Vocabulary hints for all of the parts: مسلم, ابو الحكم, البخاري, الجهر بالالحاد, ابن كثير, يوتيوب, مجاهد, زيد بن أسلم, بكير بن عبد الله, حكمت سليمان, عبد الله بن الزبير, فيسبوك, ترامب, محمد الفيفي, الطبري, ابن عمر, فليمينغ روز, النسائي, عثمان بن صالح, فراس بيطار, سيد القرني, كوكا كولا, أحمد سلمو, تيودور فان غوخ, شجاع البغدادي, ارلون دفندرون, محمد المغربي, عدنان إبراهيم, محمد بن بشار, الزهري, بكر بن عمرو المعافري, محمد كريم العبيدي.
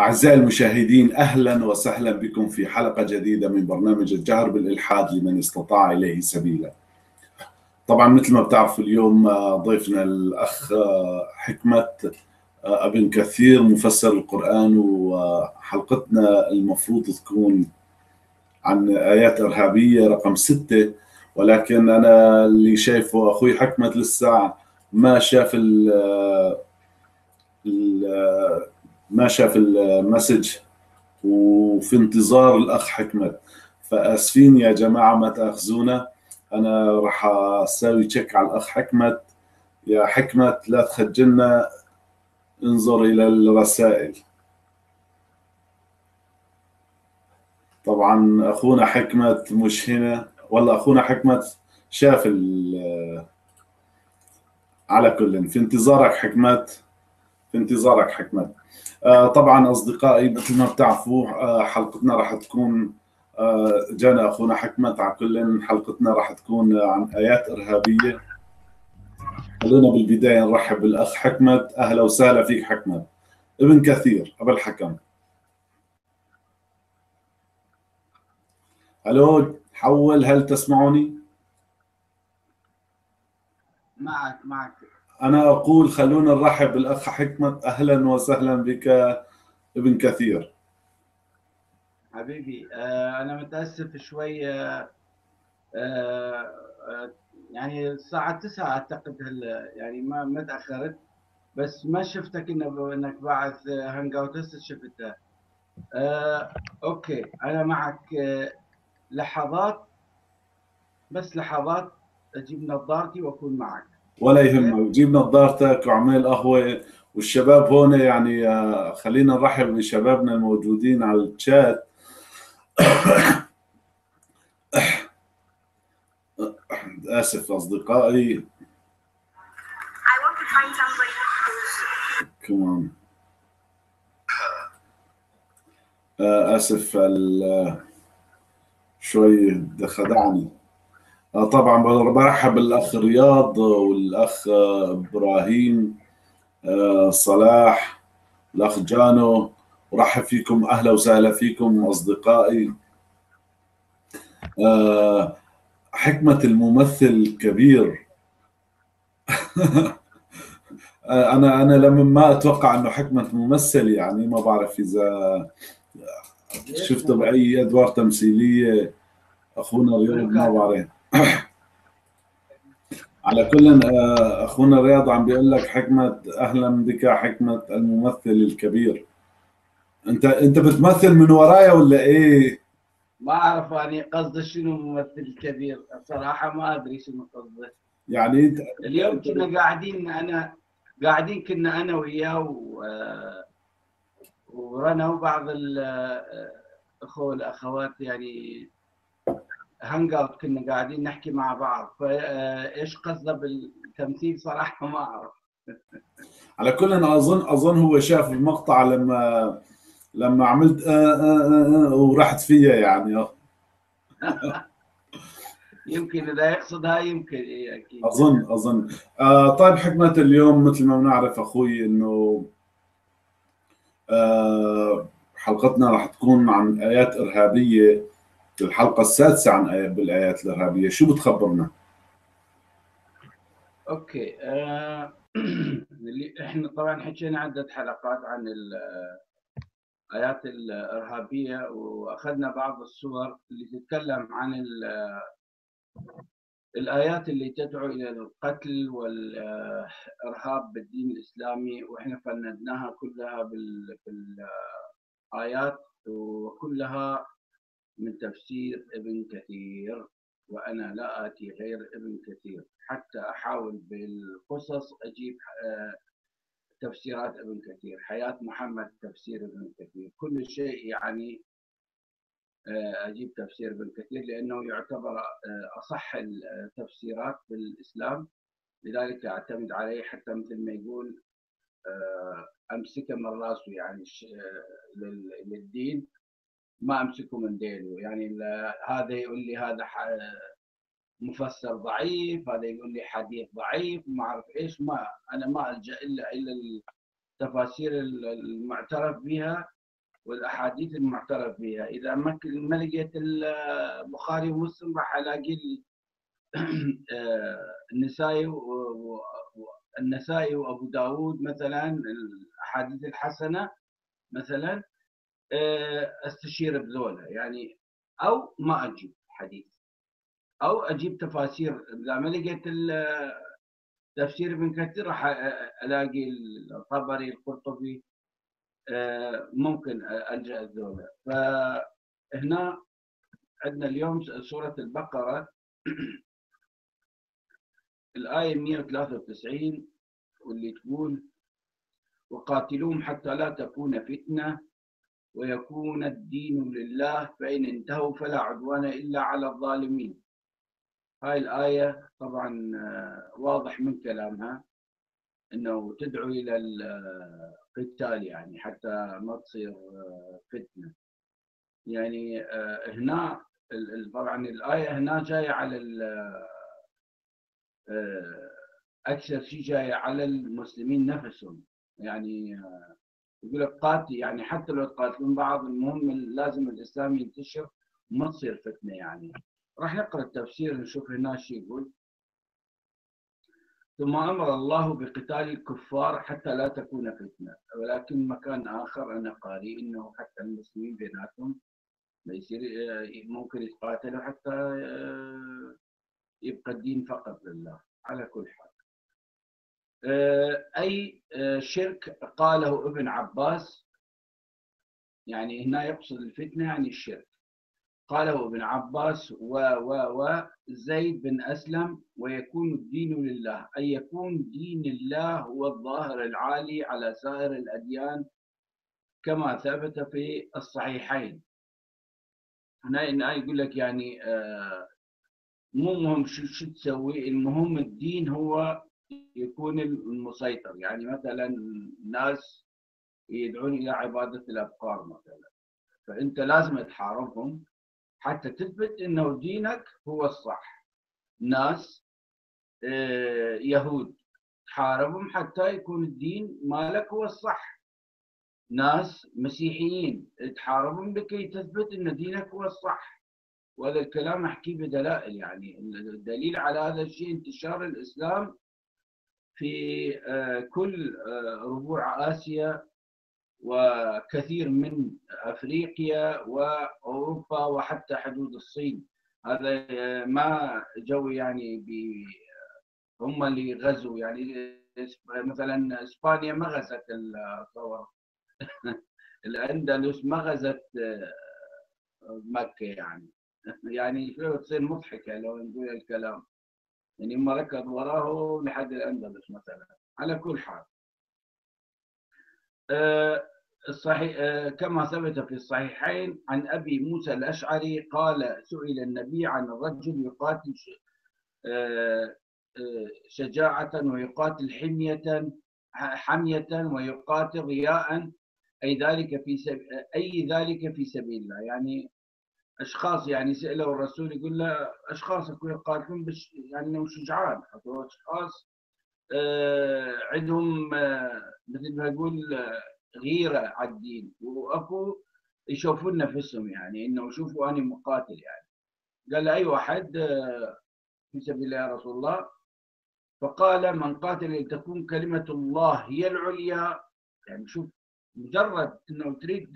أعزائي المشاهدين، أهلا وسهلا بكم في حلقة جديدة من برنامج الجهر بالإلحاد لمن استطاع إليه سبيلا. طبعا مثل ما بتعرفوا اليوم ضيفنا الأخ حكمت ابن كثير مفسر القرآن، وحلقتنا المفروض تكون عن آيات إرهابية رقم 6، ولكن أنا اللي شايفه أخوي حكمت لسه ما شاف المسج، وفي انتظار الأخ حكمت، فأسفين يا جماعة ما تأخذونا. أنا راح أساوي تشيك على الأخ حكمت. يا حكمت لا تخجلنا، انظر إلى الرسائل. طبعا أخونا حكمت مش هنا، والله أخونا حكمت شاف على كل. في انتظارك حكمت. طبعا أصدقائي مثل ما بتعرفوا حلقتنا راح تكون جانا أخونا حكمت على كل. حلقتنا راح تكون عن آيات إرهابية. خلونا بالبداية نرحب بالأخ حكمت. أهلا وسهلا فيك حكمت. ابن كثير أبو الحكم. ألو حول، هل تسمعوني؟ معك. أنا أقول خلونا نرحب بالأخ حكمت. أهلا وسهلا بك ابن كثير حبيبي. أنا متأسف شوي، يعني الساعة 9 أعتقد يعني ما تأخرت، بس ما شفتك إنك باعث هانج أوت، هسه شفتها. أوكي أنا معك. لحظات، بس لحظات أجيب نظارتي وأكون معك. ولا يهمك، جيب نظارتك وعمل قهوة. والشباب هون يعني خلينا نرحب بشبابنا الموجودين على الشات. آسف أصدقائي. كمان آسف شوي خدعني. طبعا برحب بالأخ رياض والأخ إبراهيم صلاح، الأخ جانو. ورحب فيكم، أهلا وسهلا فيكم أصدقائي. حكمة الممثل الكبير. أنا لما ما أتوقع أنه حكمة ممثل، يعني ما بعرف إذا شفته بأي أدوار تمثيلية أخونا رياض، ما بعرف. على كل أخونا رياض عم بيقول لك حكمة أهلا بك حكمة الممثل الكبير. أنت بتمثل من ورايا ولا إيه؟ ما أعرف يعني قصده شنو ممثل كبير، بصراحة ما أدري شنو قصده. يعني اليوم كنا قاعدين كنا أنا وياه ورنا وبعض الأخوة والأخوات، يعني هانج أوت كنا قاعدين نحكي مع بعض، فإيش قصده بالتمثيل صراحة ما أعرف. على كل أنا أظن هو شاف المقطع لما عملت ورحت فيها، يعني يمكن اذا يقصد هاي، يمكن ايه اكيد اظن. طيب حكمة، اليوم مثل ما بنعرف اخوي انه حلقتنا راح تكون عن ايات ارهابيه، الحلقه السادسه بالايات الارهابيه. شو بتخبرنا؟ اوكي. احنا طبعا حكينا عده حلقات عن الآيات الإرهابية، وأخذنا بعض الصور اللي تتكلم عن الآيات اللي تدعو إلى القتل والإرهاب بالدين الإسلامي، وإحنا فندناها كلها بالآيات، وكلها من تفسير ابن كثير، وأنا لا آتي غير ابن كثير، حتى أحاول بالقصص أجيب تفسيرات ابن كثير، حياة محمد تفسير ابن كثير، كل شيء يعني أجيب تفسير ابن كثير لأنه يعتبر أصح التفسيرات بالإسلام، لذلك أعتمد عليه. حتى مثل ما يقول أمسكه من رأسه، يعني للدين ما أمسكه من ديله. يعني هذا يقول لي هذا مفسر ضعيف، هذا يقول لي حديث ضعيف، ما اعرف ايش. ما انا ما الجا الا الى التفاسير المعترف بها، والاحاديث المعترف بها. اذا ما لقيت البخاري ومسلم راح الاقي النسائي وابو داود مثلا، الاحاديث الحسنه مثلا استشير بذولا يعني، او ما اجيب حديث او اجيب تفاسير. اذا ما لقيت تفسير ابن كثير راح الاقي الطبري القرطبي، ممكن الجا الذولا. فهنا عندنا اليوم سوره البقره الايه 193 واللي تقول: وقاتلوهم حتى لا تكون فتنه ويكون الدين لله فإن انتهوا فلا عدوان إلا على الظالمين. هاي الآية طبعا واضح من كلامها أنه تدعو إلى القتال يعني حتى ما تصير فتنة يعني. هنا طبعا الآية هنا جاية على أكثر شيء جاية على المسلمين نفسهم يعني. يقول لك قاتل يعني حتى لو تقاتلون بعض المهم لازم الاسلام ينتشر وما تصير فتنه يعني. راح نقرا التفسير نشوف هنا شو يقول: ثم امر الله بقتال الكفار حتى لا تكون فتنه، ولكن مكان اخر انا قاري انه حتى المسلمين بيناتهم ما يصير ممكن يتقاتلوا حتى يبقى الدين فقط لله. على كل حال أي شرك قاله ابن عباس يعني، هنا يقصد الفتنة يعني الشرك، قاله ابن عباس و زيد بن أسلم: ويكون الدين لله، أي يكون دين الله هو الظاهر العالي على سائر الأديان كما ثبت في الصحيحين. هنا يقول لك يعني مو مهم شو تسوي، المهم الدين هو يكون المسيطر يعني. مثلا الناس يدعون الى عباده الابقار مثلا، فانت لازم تحاربهم حتى تثبت انه دينك هو الصح. ناس يهود تحاربهم حتى يكون الدين مالك هو الصح. ناس مسيحيين تحاربهم لكي تثبت ان دينك هو الصح. وهذا الكلام احكيه بدلائل يعني. الدليل على هذا الشيء انتشار الاسلام في كل ربوع آسيا وكثير من أفريقيا وأوروبا وحتى حدود الصين. هذا ما جو يعني هم اللي غزوا يعني. مثلا إسبانيا ما غزت الثورة الأندلس ما غزت مكة يعني. يعني تصير مضحكة لو نقول الكلام يعني، ما ركض وراه لحد الأندلس مثلا. على كل حال الصحيح كما ثبت في الصحيحين عن أبي موسى الأشعري قال: سئل النبي عن الرجل يقاتل شجاعة ويقاتل حمية ويقاتل رياء، أي ذلك في سبيل الله يعني. اشخاص يعني سأله الرسول يقول له: اشخاص اكو يقاتلون يعني شجعان، اشخاص عندهم مثل ما اقول غيره على الدين، واكو يشوفون نفسهم يعني انه شوفوا انا مقاتل يعني. قال له: اي واحد في سبيل الله يا رسول الله؟ فقال: من قاتل لتكون كلمه الله هي العليا. يعني شوف مجرد انه تريد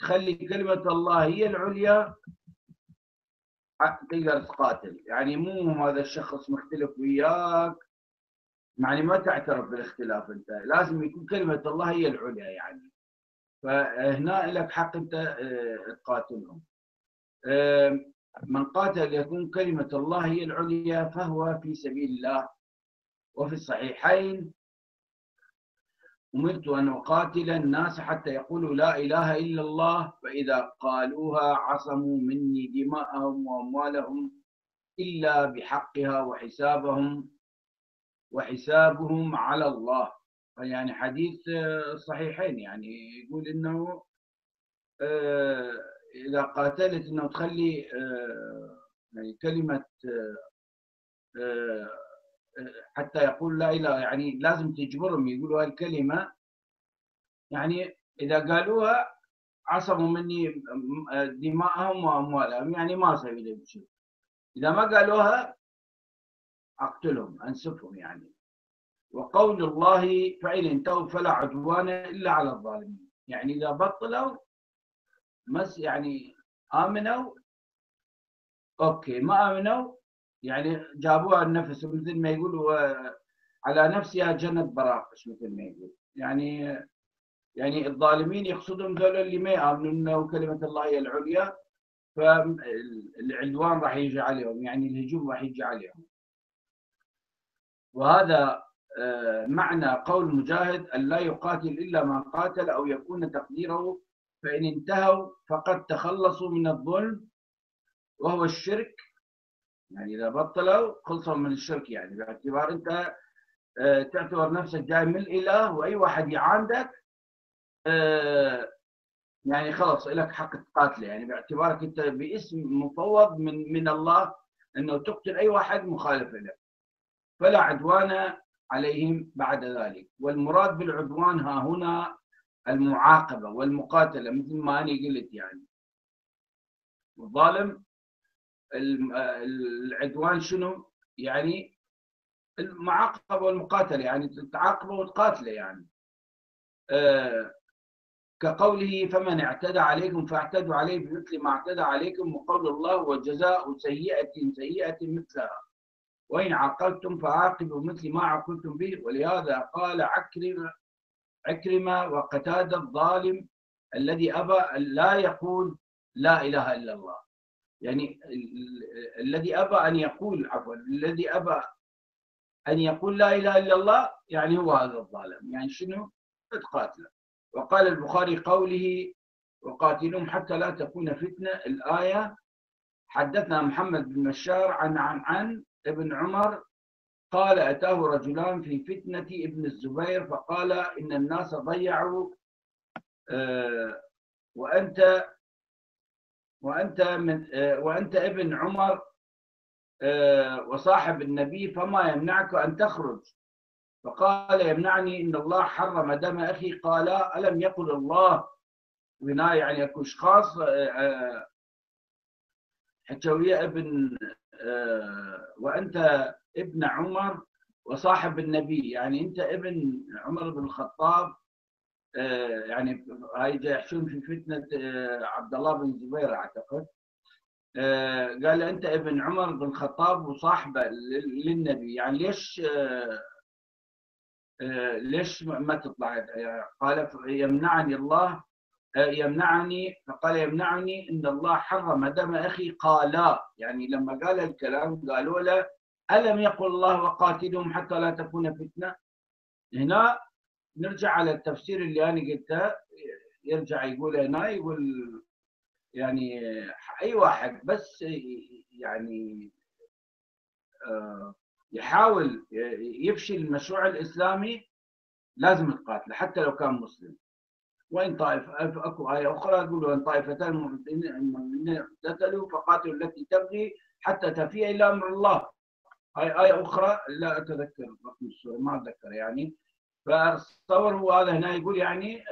تخلي كلمة الله هي العليا تقدر تقاتل يعني. مو هذا الشخص مختلف وياك يعني، ما تعترف بالاختلاف انت، لازم يكون كلمة الله هي العليا يعني. فهنا لك حق انت تقاتلهم. من قاتل يكون كلمة الله هي العليا فهو في سبيل الله. وفي الصحيحين: أمرت أن أقاتل الناس حتى يقولوا لا إله إلا الله، فإذا قالوها عصموا مني دماءهم وأموالهم إلا بحقها وحسابهم على الله. يعني حديث صحيحين يعني، يقول إنه إذا قاتلت إنه تخلي يعني كلمة حتى يقول لا إله، يعني لازم تجبرهم يقولوا هالكلمة يعني. إذا قالوها عصموا مني دماءهم واموالهم، يعني ما اسوي لهم شيء. اذا ما قالوها اقتلهم انسفهم يعني. وقول الله فإن انتهوا فلا عدوان الا على الظالمين، يعني اذا بطلوا مس يعني امنوا اوكي، ما امنوا يعني جابوها النفس، مثل ما يقولوا على نفسها جنة براقش، مثل ما يقول يعني الظالمين يقصدهم ذول اللي ما يامنون وكلمة الله هي العليا، فالعدوان راح يجي عليهم، يعني الهجوم راح يجي عليهم. وهذا معنى قول مجاهد أن لا يقاتل إلا ما قاتل أو يكون تقديره، فإن انتهوا فقد تخلصوا من الظلم وهو الشرك، يعني إذا بطلوا خلصوا من الشرك، يعني باعتبار أنت تعتبر نفسك جاي من الإله وأي واحد يعاندك يعني خلص لك حق تقاتله، يعني باعتبارك أنت باسم مفوض من الله أنه تقتل أي واحد مخالف لك، فلا عدوان عليهم بعد ذلك. والمراد بالعدوان ها هنا المعاقبة والمقاتلة، مثل ما أنا قلت يعني والظالم العدوان شنو يعني المعاقبة والمقاتلة، يعني تعاقبه وتقاتله يعني كقوله فمن اعتدى عليكم فاعتدوا عليه بمثل ما اعتدى عليكم، وقول الله وجزاء سيئة سيئة مثلها وإن عاقبتم فعاقبوا مثل ما عاقبتم به. ولهذا قال عكرمة وقتادة الظالم الذي أبى أن لا يقول لا إله إلا الله، يعني الذي أبى أن يقول لا إله إلا الله، يعني هو هذا الظالم، يعني شنو تقاتله. وقال البخاري قوله وقاتلهم حتى لا تكون فتنة الآية. حدثنا محمد بن بشار عن ابن عمر قال أتاه رجلان في فتنة ابن الزبير فقال إن الناس ضيعوا وأنت ابن عمر وصاحب النبي فما يمنعك أن تخرج؟ فقال يمنعني إن الله حرم دم أخي. قال ألم يقل الله، وهنا يعني أكو أشخاص حجوية ابن وأنت ابن عمر وصاحب النبي، يعني أنت ابن عمر بن الخطاب، يعني هاي جاي يحشون في فتنة عبد الله بن الزبير أعتقد. قال أنت ابن عمر بن الخطاب وصاحبه للنبي، يعني ليش ما تطلع؟ قال يمنعني فقال يمنعني إن الله حرم دم أخي. قال يعني لما قال الكلام قالوا له ألم يقل الله وقاتلهم حتى لا تكون فتنة. هنا نرجع على التفسير اللي أنا قلته، يرجع يقول هنا يقول يعني أي واحد بس يعني يحاول يفشل المشروع الإسلامي لازم تقاتله حتى لو كان مسلم. وإن طائفة، أكو آية أخرى تقول وإن طائفتان المؤمنين اقتتلوا فقاتلوا التي تبغي حتى تفيء إلى أمر الله. هاي آية أخرى لا أتذكر رقم السورة ما أتذكر يعني. فالصور هو هذا هنا يقول يعني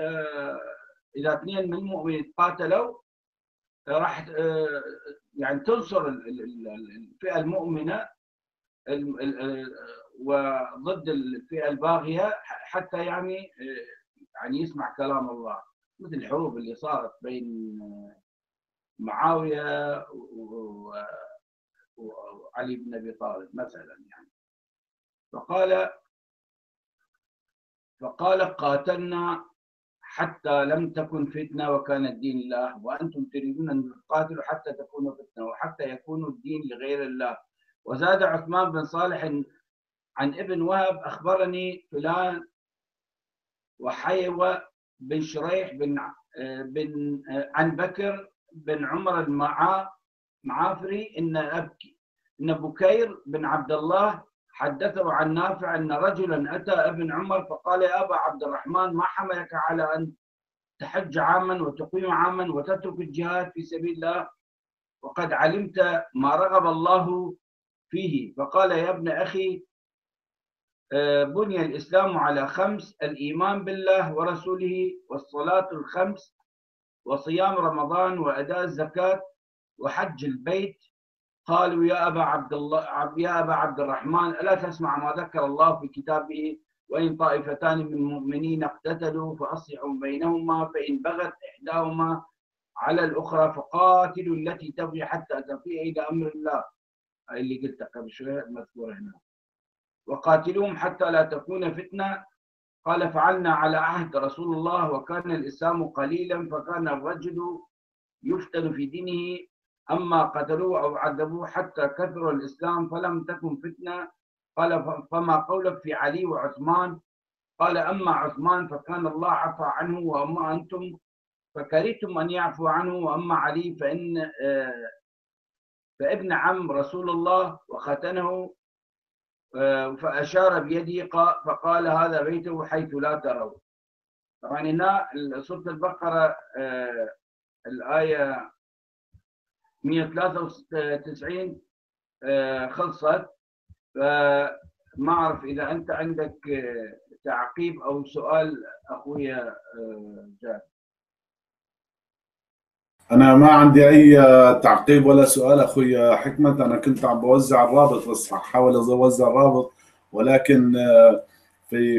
إذا اثنين من المؤمنين قاتلوا راح يعني تنصر الفئة المؤمنة وضد الفئة الباغية حتى يعني يسمع كلام الله، مثل الحروب اللي صارت بين معاوية وعلي بن أبي طالب مثلا يعني. فقال قاتلنا حتى لم تكن فتنة وكان الدين لله، وأنتم تريدون أن تقاتلوا حتى تكون فتنة وحتى يكون الدين لغير الله. وزاد عثمان بن صالح عن ابن وهب أخبرني فلان وحيوة بن شريح عن بكر بن عمر المعافري إن بكير بن عبد الله حدثه عن نافع أن رجلا أتى ابن عمر فقال يا أبا عبد الرحمن ما حملك على أن تحج عاما وتقيم عاما وتترك الجهاد في سبيل الله وقد علمت ما رغب الله فيه؟ فقال يا ابن أخي بني الإسلام على خمس: الإيمان بالله ورسوله والصلاة الخمس وصيام رمضان وأداء الزكاة وحج البيت. قالوا يا أبا عبد الرحمن ألا تسمع ما ذكر الله في كتابه؟ وإن طائفتان من المؤمنين اقتتلوا فأصلحوا بينهما فإن بغت إحداهما على الأخرى فقاتلوا التي تبغي حتى تفيء إلى أمر الله، اللي قلت قبل شوية مذكورة هنا، وقاتلوهم حتى لا تكون فتنة. قال فعلنا على عهد رسول الله وكان الإسلام قليلا فكان الرجل يفتن في دينه، أما قتلوه أو عذبوه حتى كثر الإسلام فلم تكن فتنة. قال فما قولك في علي وعثمان؟ قال أما عثمان فكان الله عفى عنه، وأما أنتم فكرهتم أن يعفو عنه، وأما علي فابن عم رسول الله وختنه فأشار بيده فقال هذا بيته حيث لا تروا. طبعا هنا سورة البقرة الآية 193 خلصت، فما أعرف إذا أنت عندك تعقيب أو سؤال أخويا جاد. أنا ما عندي أي تعقيب ولا سؤال أخوي حكمت، أنا كنت عم بوزع الرابط بس حاول أوزع الرابط، ولكن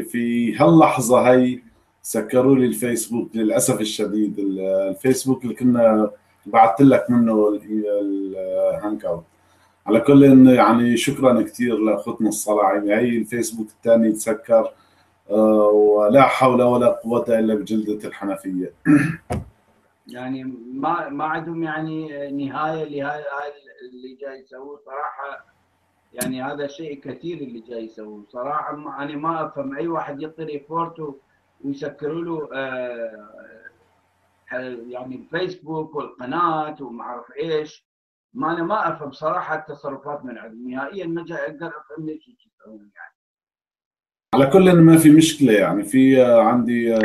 في هاللحظة هي سكروا لي الفيسبوك للأسف الشديد، الفيسبوك اللي كنا بعثت لك منه الهانك أوت. على كل يعني شكرا كثير لأخوتنا الصلاعي، هي الفيسبوك الثاني تسكر ولا حول ولا قوة إلا بجلدة الحنفية. يعني ما عندهم يعني نهايه لهذا اللي جاي يسووه صراحه، يعني هذا شيء كثير اللي جاي يسووه صراحه. انا ما افهم اي واحد يطري فورته ويسكروا له يعني الفيسبوك والقناه وما اعرف ايش، ما انا ما افهم صراحه التصرفات من عندهم نهائيا، ما جاي اقدر افهم ليش يسوون. يعني على كل ما في مشكله، يعني في عندي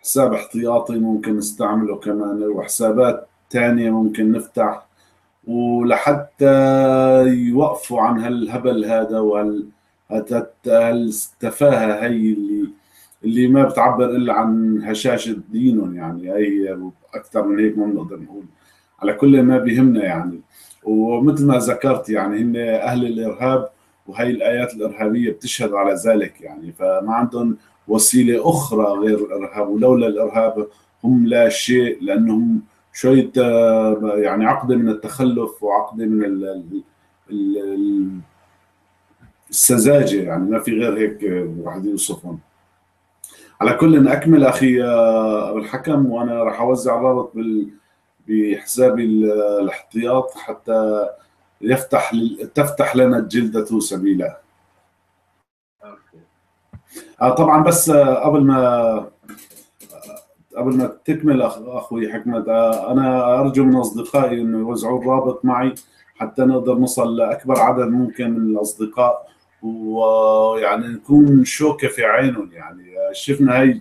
حساب احتياطي ممكن نستعمله كمان، وحسابات ثانيه ممكن نفتح، ولحتى يوقفوا عن هالهبل هذا وهالتفاهه هي اللي ما بتعبر الا عن هشاشه دينهم. يعني هي اكثر من هيك ما بنقدر نقول، على كل ما بيهمنا يعني. ومثل ما ذكرت يعني هن اهل الارهاب، وهي الايات الارهابيه بتشهد على ذلك، يعني فما عندهم وسيلة أخرى غير الإرهاب، ولولا الإرهاب هم لا شيء، لأنهم شوية يعني عقدة من التخلف وعقدة من السذاجة، يعني ما في غير هيك الواحد يوصفهم. على كل إن أكمل أخي أبو الحكم، وأنا راح أوزع الرابط بحسابي الاحتياط حتى تفتح لنا الجلدة سبيلا. طبعا بس قبل ما تكمل اخوي حكمت، انا ارجو من اصدقائي انه يوزعوا الرابط معي حتى نقدر نوصل لاكبر عدد ممكن من الاصدقاء، ويعني نكون شوكه في عينهم. يعني شفنا هي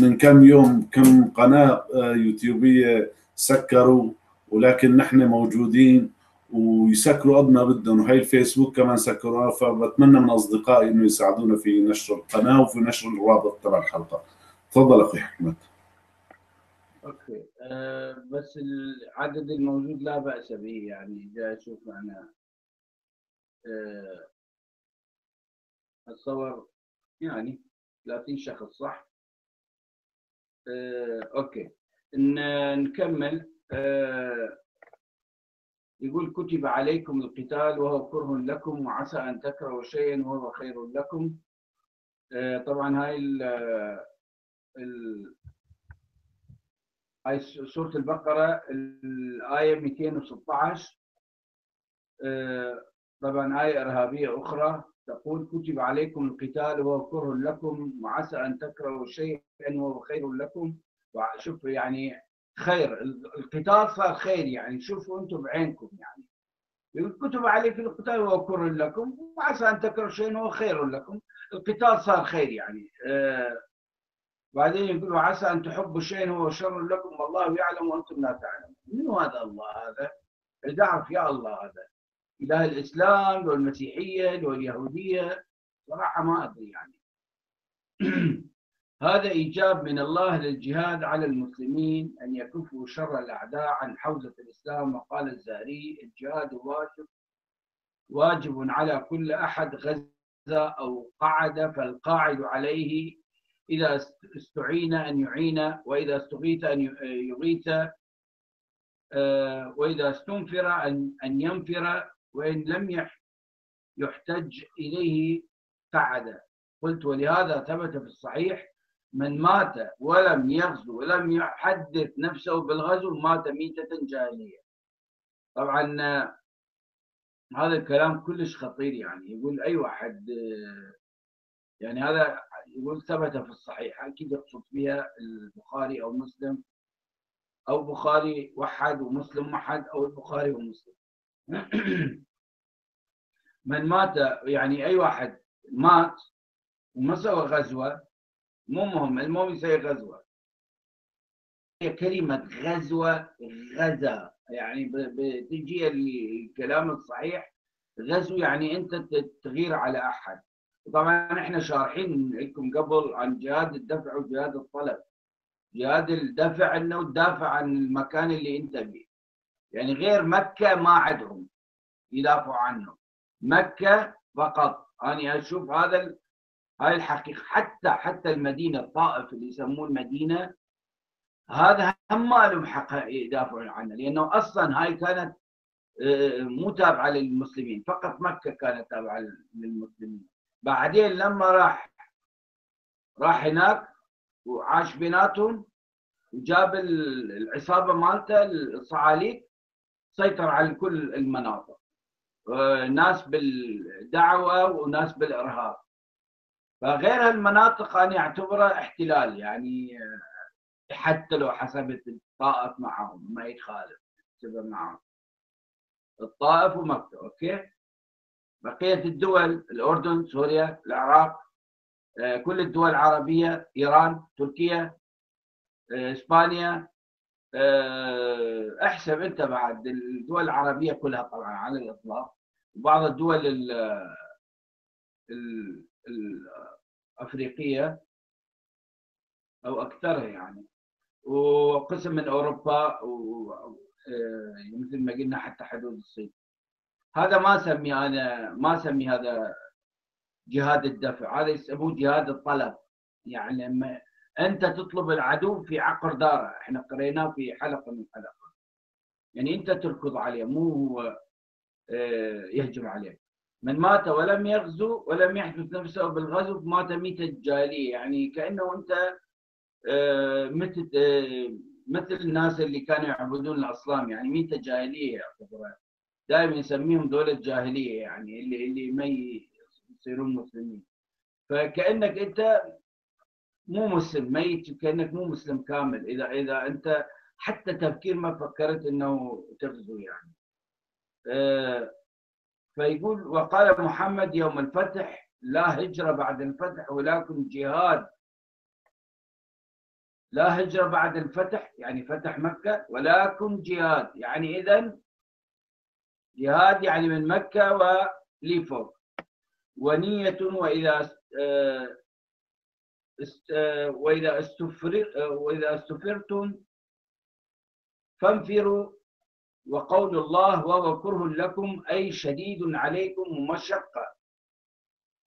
من كم يوم كم قناه يوتيوبيه سكروا، ولكن نحن موجودين ويسكروا قد ما بدهم، وهي الفيسبوك كمان سكروها. فبتمنى من اصدقائي انه يساعدونا في نشر القناه وفي نشر الرابط تبع الحلقه. تفضل اخوي حكمت. اوكي بس العدد الموجود لا باس به، يعني جاي اشوف انا اتصور يعني 30 شخص صح؟ اوكي نكمل. يقول كتب عليكم القتال وهو كره لكم وعسى أن تكرهوا شيئا وهو خير لكم. طبعا هاي هاي سورة البقرة الآية 216. طبعا آية إرهابية أخرى تقول كتب عليكم القتال وهو كره لكم وعسى أن تكرهوا شيئا وهو خير لكم. شوفوا يعني خير القتال صار خير، يعني شوفوا انتم بعينكم. يعني كتب عليكم القتال وهو كره لكم وعسى ان تكرهوا شيئا وهو خير لكم، القتال صار خير يعني. بعدين يقولوا عسى ان تحبوا شيئا وهو شر لكم والله يعلم وانتم لا تعلمون. منو هذا الله؟ هذا دعف يا الله، هذا اله الاسلام لو المسيحيه لو اليهوديه صراحه ما ادري يعني. هذا إيجاب من الله للجهاد على المسلمين أن يكفوا شر الأعداء عن حوزة الإسلام. وقال الزهري: الجهاد واجب على كل أحد غزا أو قعد، فالقاعد عليه إذا استعين أن يعين، وإذا استغيث أن يغيث، وإذا استنفر أن ينفر، وإن لم يحتج إليه قعد. قلت: ولهذا ثبت في الصحيح: من مات ولم يغزو ولم يحدث نفسه بالغزو مات ميتة جاهلية. طبعا هذا الكلام كلش خطير، يعني يقول أي واحد، يعني هذا يقول ثبت في الصحيح، أكيد يقصد فيها البخاري أو مسلم، أو بخاري وحد ومسلم وحد، أو البخاري ومسلم. من مات، يعني أي واحد مات وما سوى غزوة، مو مهم، المهم يسوي غزوة. كلمة غزوة غزا، يعني بتجي الكلام الصحيح غزو يعني أنت تغير على أحد. طبعا احنا شارحين لكم قبل عن جهاد الدفع وجهاد الطلب. جهاد الدفع انه تدافع عن المكان اللي انت فيه، يعني غير مكة ما عندهم يدافعوا عنه، مكة فقط. انا اشوف هاي الحقيقة. حتى المدينة، الطائف اللي يسمون مدينة، هذا هم ما لهم حق يدافعون عنه، لأنه أصلا هاي كانت مو تابعة للمسلمين، فقط مكة كانت تابعة للمسلمين. بعدين لما راح هناك وعاش بيناتهم وجاب العصابة مالته الصعاليك، سيطر على كل المناطق، ناس بالدعوة وناس بالإرهاب. فغير هالمناطق أنا أعتبره احتلال، يعني حتى لو حسبت الطائف معهم ما يتخالف، حسبها معهم الطائف ومكة. أوكي، بقية الدول، الأردن، سوريا، العراق، كل الدول العربية، إيران، تركيا، إسبانيا، احسب أنت بعد الدول العربية كلها طبعا على الإطلاق، وبعض الدول الأفريقية أو أكثرها يعني، وقسم من أوروبا، مثل ما قلنا حتى حدود الصين. هذا ما أسمي هذا جهاد الدفع، هذا يسموه جهاد الطلب. يعني لما أنت تطلب العدو في عقر داره، إحنا قريناه في حلقة من حلقة، يعني أنت تركض عليه، مو هو يهجم عليك. من مات ولم يغزو ولم يحدث نفسه بالغزو مات ميتة جاهلية، يعني كأنه أنت مثل الناس اللي كانوا يعبدون الأصنام، يعني ميتة جاهلية يعتبرها، دائما يسميهم دولة جاهلية، يعني اللي ما يصيرون مسلمين. فكأنك أنت مو مسلم، ميت، كأنك مو مسلم كامل، إذا أنت حتى تفكير ما فكرت إنه تغزو يعني. فيقول: وقال محمد يوم الفتح: لا هجرة بعد الفتح ولكن جهاد. لا هجرة بعد الفتح، يعني فتح مكة، ولكن جهاد، يعني إذن جهاد، يعني من مكة ولفوق. ونية وإذا استفرتم فانفروا، وقول الله: وهو كره لكم، أي شديد عليكم ومشقة.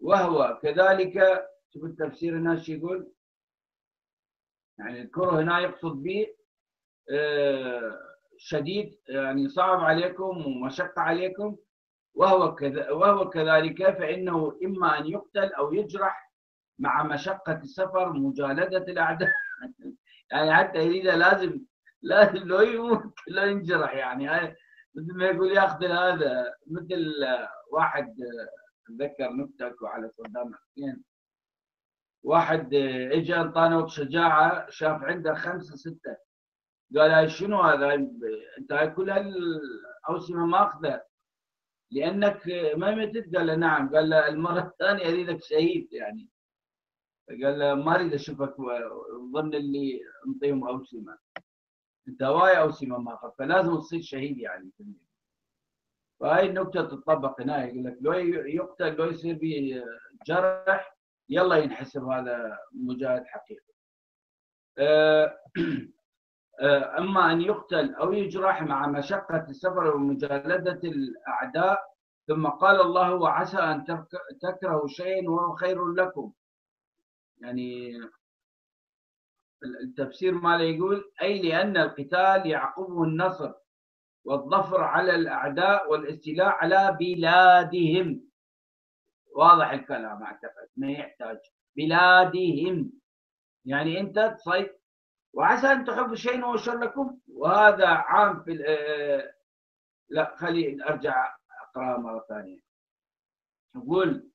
وهو كذلك، شوف التفسير هنا شو يقول، يعني الكره هنا يقصد به شديد، يعني صعب عليكم ومشقة عليكم. وهو كذلك فإنه إما أن يقتل أو يجرح مع مشقة السفر، مجالدة الأعداء. يعني حتى يريد لازم لو يموت لو ينجرح، يعني مثل ما يقول ياخذ هذا، مثل واحد اتذكر نكتة على صدام حسين، واحد اجى انطانه شجاعة، شاف عنده 5 6، قال: هاي شنو هذا؟ انت هاي كل هالاوسمه ماخذه لانك ما متت؟ قال له: نعم. قال له: المره الثانيه اريدك شهيد يعني. قال له: ما اريد اشوفك ضمن اللي انطيهم اوسمه، انت هواي اوسمه ماخذ، فلازم تصير شهيد يعني. فهاي النكته تطبق هنا، يقول لك لو يقتل لو يصير بجرح يلا ينحسب هذا مجاهد حقيقي. اما ان يقتل او يجرح مع مشقه السفر ومجالده الاعداء. ثم قال الله: وعسى ان تكرهوا شيئا وهو خير لكم. يعني التفسير ماله يقول: اي لان القتال يعقبه النصر والظفر على الاعداء والاستيلاء على بلادهم. واضح الكلام، اعتقد ما يحتاج بلادهم. يعني انت تصيد، وعسى ان تحبوا شيئا وهو شر لكم. وهذا عام في لا، خلي ارجع اقراها مره ثانيه. يقول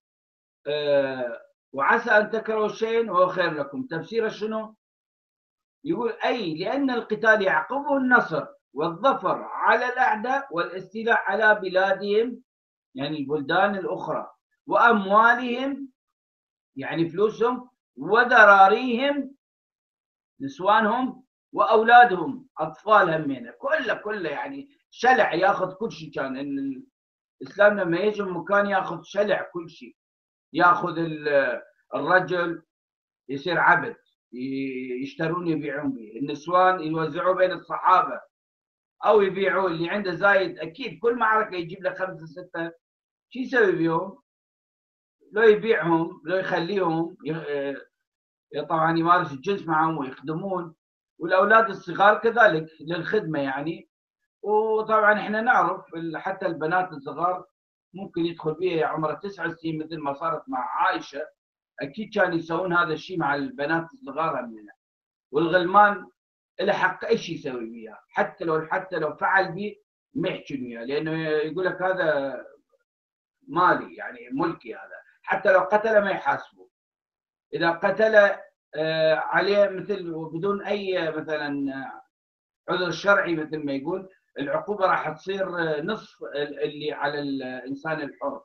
وعسى ان تكرهوا شيئا وهو خير لكم. تفسيره شنو؟ يقول: اي لان القتال يعقبه النصر والظفر على الاعداء والاستيلاء على بلادهم، يعني البلدان الاخرى، واموالهم، يعني فلوسهم، وذراريهم، نسوانهم، واولادهم، اطفال همينه، كله يعني شلع ياخذ كل شيء. كان الاسلام لما يجي مكان ياخذ شلع كل شيء، ياخذ الرجل يصير عبد، يشترون يبيعون به، النسوان يوزعوه بين الصحابه او يبيعوه، اللي عنده زايد اكيد كل معركه يجيب له 5 6، شو يسوي بيهم؟ لو يبيعهم، لو يخليهم، طبعا يمارس الجنس معهم ويخدمون، والاولاد الصغار كذلك للخدمه يعني. وطبعا احنا نعرف حتى البنات الصغار ممكن يدخل بها عمرها 9 سنين، مثل ما صارت مع عائشه. اكيد كانوا يسوون هذا الشيء مع البنات الصغار همنا. والغلمان له حق اي شيء يسوي بها، حتى لو فعل به ما يحكي وياه، لانه يقول لك هذا مالي، يعني ملكي هذا. حتى لو قتل ما يحاسبه، اذا قتل عليه مثل بدون اي مثلا عذر شرعي، مثل ما يقول العقوبه راح تصير نصف اللي على الانسان الحر.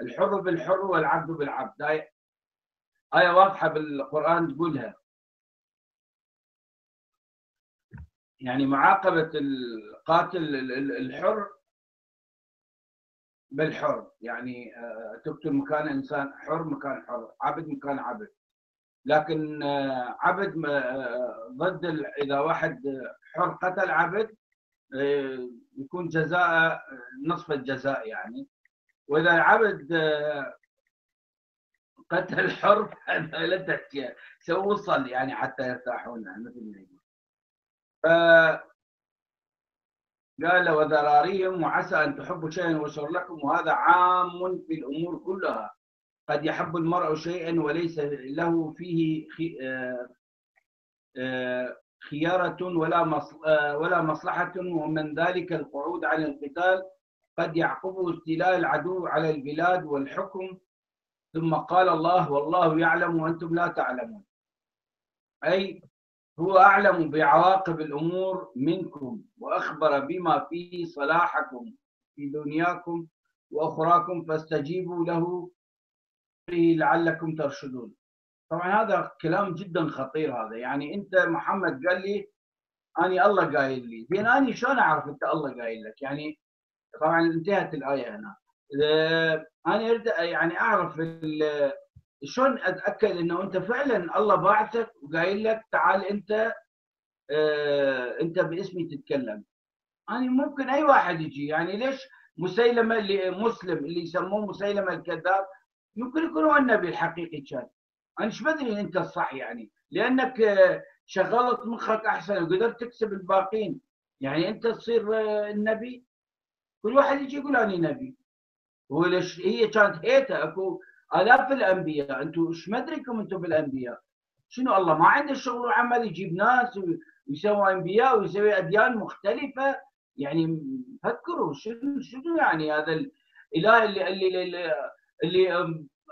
الحر بالحر والعبد بالعبد، هاي آية واضحه بالقران تقولها. يعني معاقبه القاتل الحر بالحر، يعني تقتل مكان انسان حر مكان حر، عبد مكان عبد. لكن عبد ضد اذا واحد حر قتل عبد يكون جزاء نصف الجزاء يعني. واذا العبد قتل حر لا تحكي، وصل يعني حتى يرتاحون مثل ما يقول. قال: وذراريهم وعسى ان تحبوا شيئا وشر لكم. وهذا عام في الامور كلها. قد يحب المرء شيئا وليس له فيه خيارة ولا مصلحة، ومن ذلك القعود عن القتال. قد يعقبه استيلاء العدو على البلاد والحكم. ثم قال الله: والله يعلم وأنتم لا تعلمون. أي هو أعلم بعواقب الأمور منكم، وأخبر بما فيه صلاحكم في دنياكم وأخراكم، فاستجيبوا له لعلكم ترشدون. طبعا هذا كلام جدا خطير هذا. يعني انت محمد قال لي اني الله قايل لي، زين اني شلون اعرف انت الله قايل لك؟ يعني طبعا انتهت الايه هنا. انا اريد يعني اعرف شلون اتاكد انه انت فعلا الله باعثك وقايل لك تعال انت باسمي تتكلم. انا ممكن اي واحد يجي، يعني ليش مسيلمه اللي مسلم اللي يسموه مسيلمه الكذاب يمكن يكون هو النبي الحقيقي كان. أنا إيش بدري أنت الصح يعني، لأنك شغلت مخك أحسن وقدرت تكسب الباقين. يعني أنت تصير النبي، كل واحد يجي يقول أنا نبي. هو ليش هي كانت هيته؟ أكو آلاف الأنبياء، أنتم إيش مدريكم أنتم بالأنبياء؟ شنو الله ما عنده شغل وعمل يجيب ناس ويسوي أنبياء ويسوي أديان مختلفة؟ يعني فكروا شنو يعني هذا الإله اللي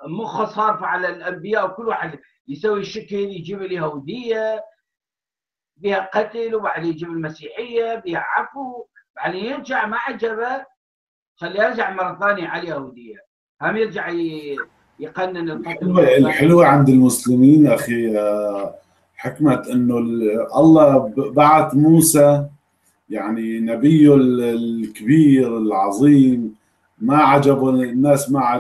مخه صارفه على الانبياء، وكل واحد يسوي شكل يجيب اليهوديه بها قتل، وبعدين يجيب المسيحيه بها عفو، بعدين يرجع ما عجبه خليه يرجع مره ثانيه على اليهوديه، هم يرجع يقنن القتل. الحلوه عند المسلمين يا اخي حكمت انه الله بعث موسى يعني نبيه الكبير العظيم، ما عجبهم الناس، ما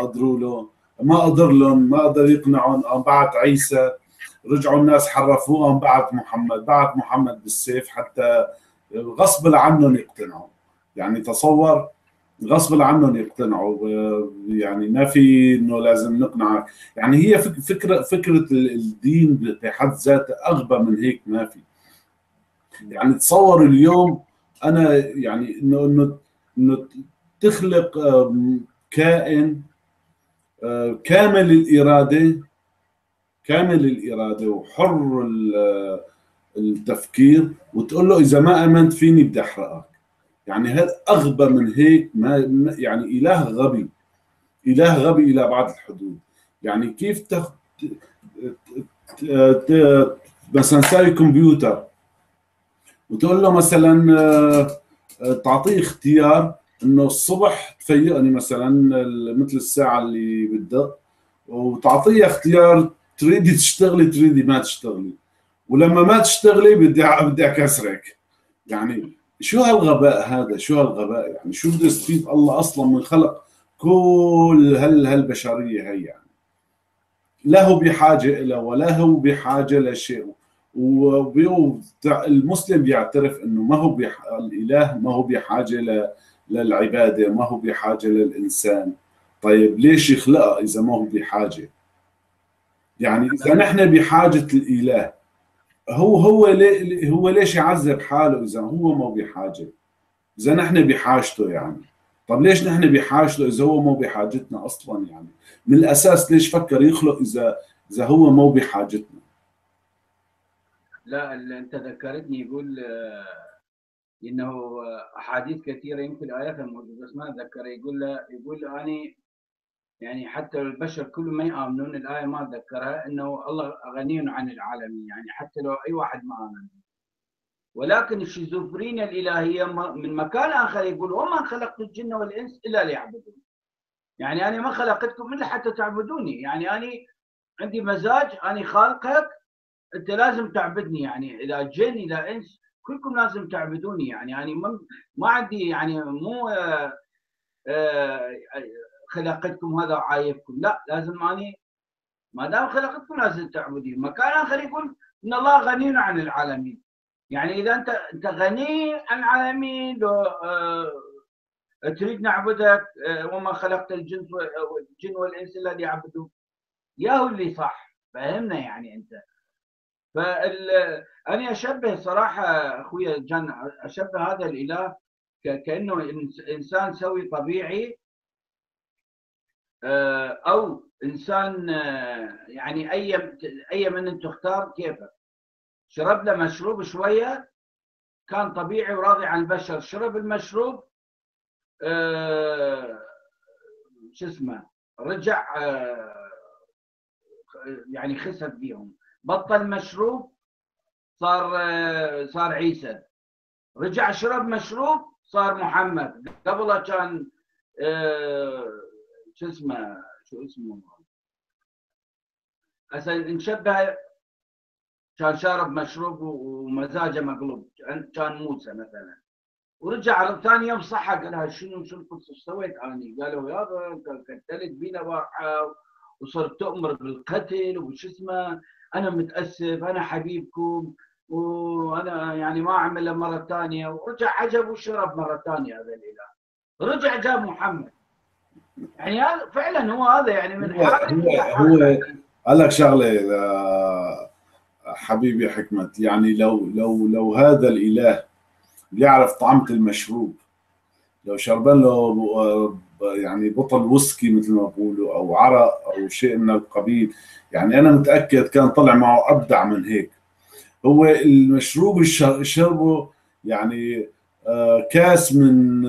قدروا له، ما قدر لهم، ما قدر يقنعهم، قام بعت عيسى، رجعوا الناس حرفوه، قام بعت محمد، بعت محمد بالسيف حتى غصب عنهم يقتنعوا. يعني تصور غصب عنهم يقتنعوا، يعني ما في انه لازم نقنعك. يعني هي فكره الدين بحد ذاته اغبى من هيك ما في. يعني تصور اليوم انا يعني انه تخلق كائن كامل الاراده وحر التفكير وتقول له اذا ما امنت فيني بدي احرقك. يعني هذا اغبى من هيك ما، يعني اله غبي، اله غبي الى بعض الحدود. يعني كيف مثلا ساوي كمبيوتر وتقول له مثلا تعطيه اختيار انه الصبح تفيقني مثلا مثل الساعه اللي بدها، وتعطيه اختيار تريدي تشتغلي تريدي ما تشتغلي، ولما ما تشتغلي بدي اكسرك. يعني شو هالغباء هذا، شو هالغباء، يعني شو بده يستفيد الله اصلا من خلق كل هالبشريه هي؟ يعني لا هو بحاجه له ولا هو بحاجه لشيء. والمسلم بيعترف انه ما هو الاله ما هو بحاجه للعباده، ما هو بحاجه للانسان. طيب ليش يخلقه اذا ما هو بحاجه؟ يعني اذا نحن بحاجه الاله، هو ليش يعذب حاله اذا هو مو بحاجه؟ اذا نحن بحاجته يعني، طب ليش نحن بحاجته اذا هو مو بحاجتنا اصلا؟ يعني من الاساس ليش فكر يخلق اذا هو مو بحاجتنا؟ لا انت ذكرتني، يقول انه احاديث كثيره يمكن اياتها موجوده بس ما اتذكر. يقول اني يعني حتى البشر كلهم ما يآمنون، الآية ما أتذكرها، أنه الله غني عن العالمين، يعني حتى لو أي واحد ما آمن. ولكن الشيزوفرينيا الإلهية من مكان آخر يقول وما خلقت الجن والإنس إلا ليعبدون. يعني أنا ما خلقتكم إلا حتى تعبدوني، يعني أنا عندي مزاج، أنا خالقك، أنت لازم تعبدني، يعني إذا جن إلى إنس كلكم لازم تعبدوني. يعني أنا ما عندي، يعني مو خلقتكم هذا وعايبكم، لا لازم اني ما دام خلقتكم لازم تعبدين. مكان اخر يقول ان الله غني عن العالمين، يعني اذا انت غني عن العالمين لو تريد نعبدك، وما خلقت الجن والانس الا ليعبدون. ياهو اللي صح، فهمنا يعني انت. فاني اشبه صراحه اخويا جن، اشبه هذا الاله كانه انسان سوي طبيعي، أو إنسان يعني أي من تختار كيفك. شرب له مشروب شوية كان طبيعي وراضي عن البشر، شرب المشروب شو اسمه رجع يعني خسف بيهم، بطل مشروب صار عيسى، رجع شرب مشروب صار محمد، قبله كان شو اسمه هسه نشبه، كان شارب مشروب ومزاجه مقلوب، كان موسى مثلا، ورجع ثاني يوم صحى قال لها شنو كنت سويت اني؟ قالوا يابا انت قتلت بينا واحد وصرت تؤمر بالقتل وشو اسمه، انا متاسف، انا حبيبكم وانا يعني ما اعملها مره ثانيه. ورجع عجب وشرب مره ثانيه هذا الاله، رجع جاب محمد. يعني هذا فعلا هو هذا، يعني من هو قال لك شغله حبيبي حكمت، يعني لو هذا الاله بيعرف طعمه المشروب، لو شربان له يعني بطل وسكي مثل ما بيقولوا او عرق او شيء من القبيل، يعني انا متاكد كان طلع معه ابدع من هيك. هو المشروب شربه يعني كاس من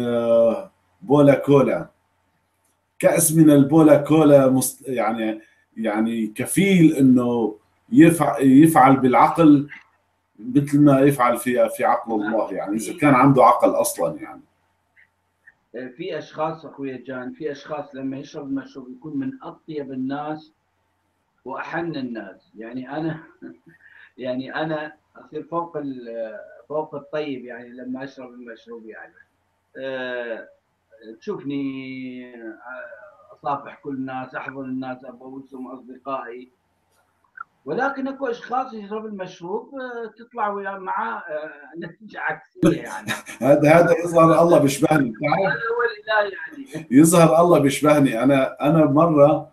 بولا كولا، كأس من البولا كولا، يعني كفيل انه يفعل بالعقل مثل ما يفعل في عقل الله، يعني اذا كان عنده عقل اصلا. يعني في اشخاص اخويا جان، في اشخاص لما يشرب مشروب يكون من اطيب الناس واحن الناس. يعني انا اصير فوق الطيب، يعني لما اشرب المشروب يعني تشوفني أتصافح كل الناس، أحضر الناس، أبوسهم أصدقائي. ولكن اكو اشخاص يشرب المشروب تطلع ويا معاه نتيجه عكسيه يعني. هذا يظهر الله بيشبهني، تعال يعني. يظهر الله بيشبهني. انا مره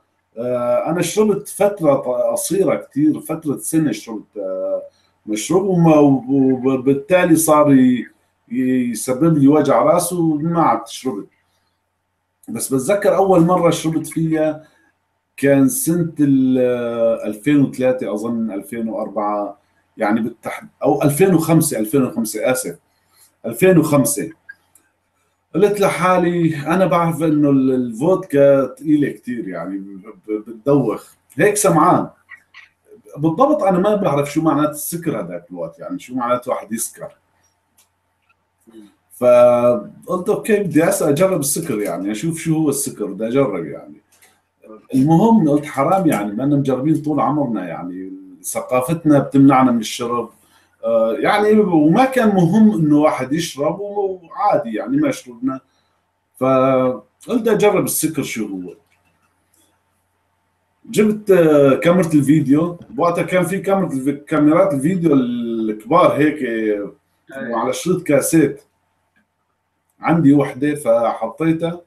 انا شربت فتره قصيره كثير، فتره سنه شربت مشروب، وبالتالي صار يسبب لي وجع راس وما عاد شربت. بس بتذكر اول مره شربت فيها كان سنة 2003 أظن 2004 يعني بالتحديد، أو 2005 آسف 2005. قلت لحالي أنا بعرف إنه الفودكا ثقيلة كثير يعني بتدوخ هيك سمعان بالضبط. أنا ما بعرف شو معناته السكر هذاك الوقت، يعني شو معناته واحد يسكر. فقلت أوكي بدي أجرب السكر، يعني أشوف شو هو السكر، بدي أجرب يعني. المهم قلت حرام يعني ما لنا مجربين طول عمرنا، يعني ثقافتنا بتمنعنا من الشرب يعني، وما كان مهم انه واحد يشرب وعادي يعني ما شربنا. فقلت اجرب السكر شو هو. جبت كاميرا الفيديو، بوقتها كان في كاميرات الفيديو الكبار هيك وعلى شريط كاسيت، عندي وحده فحطيتها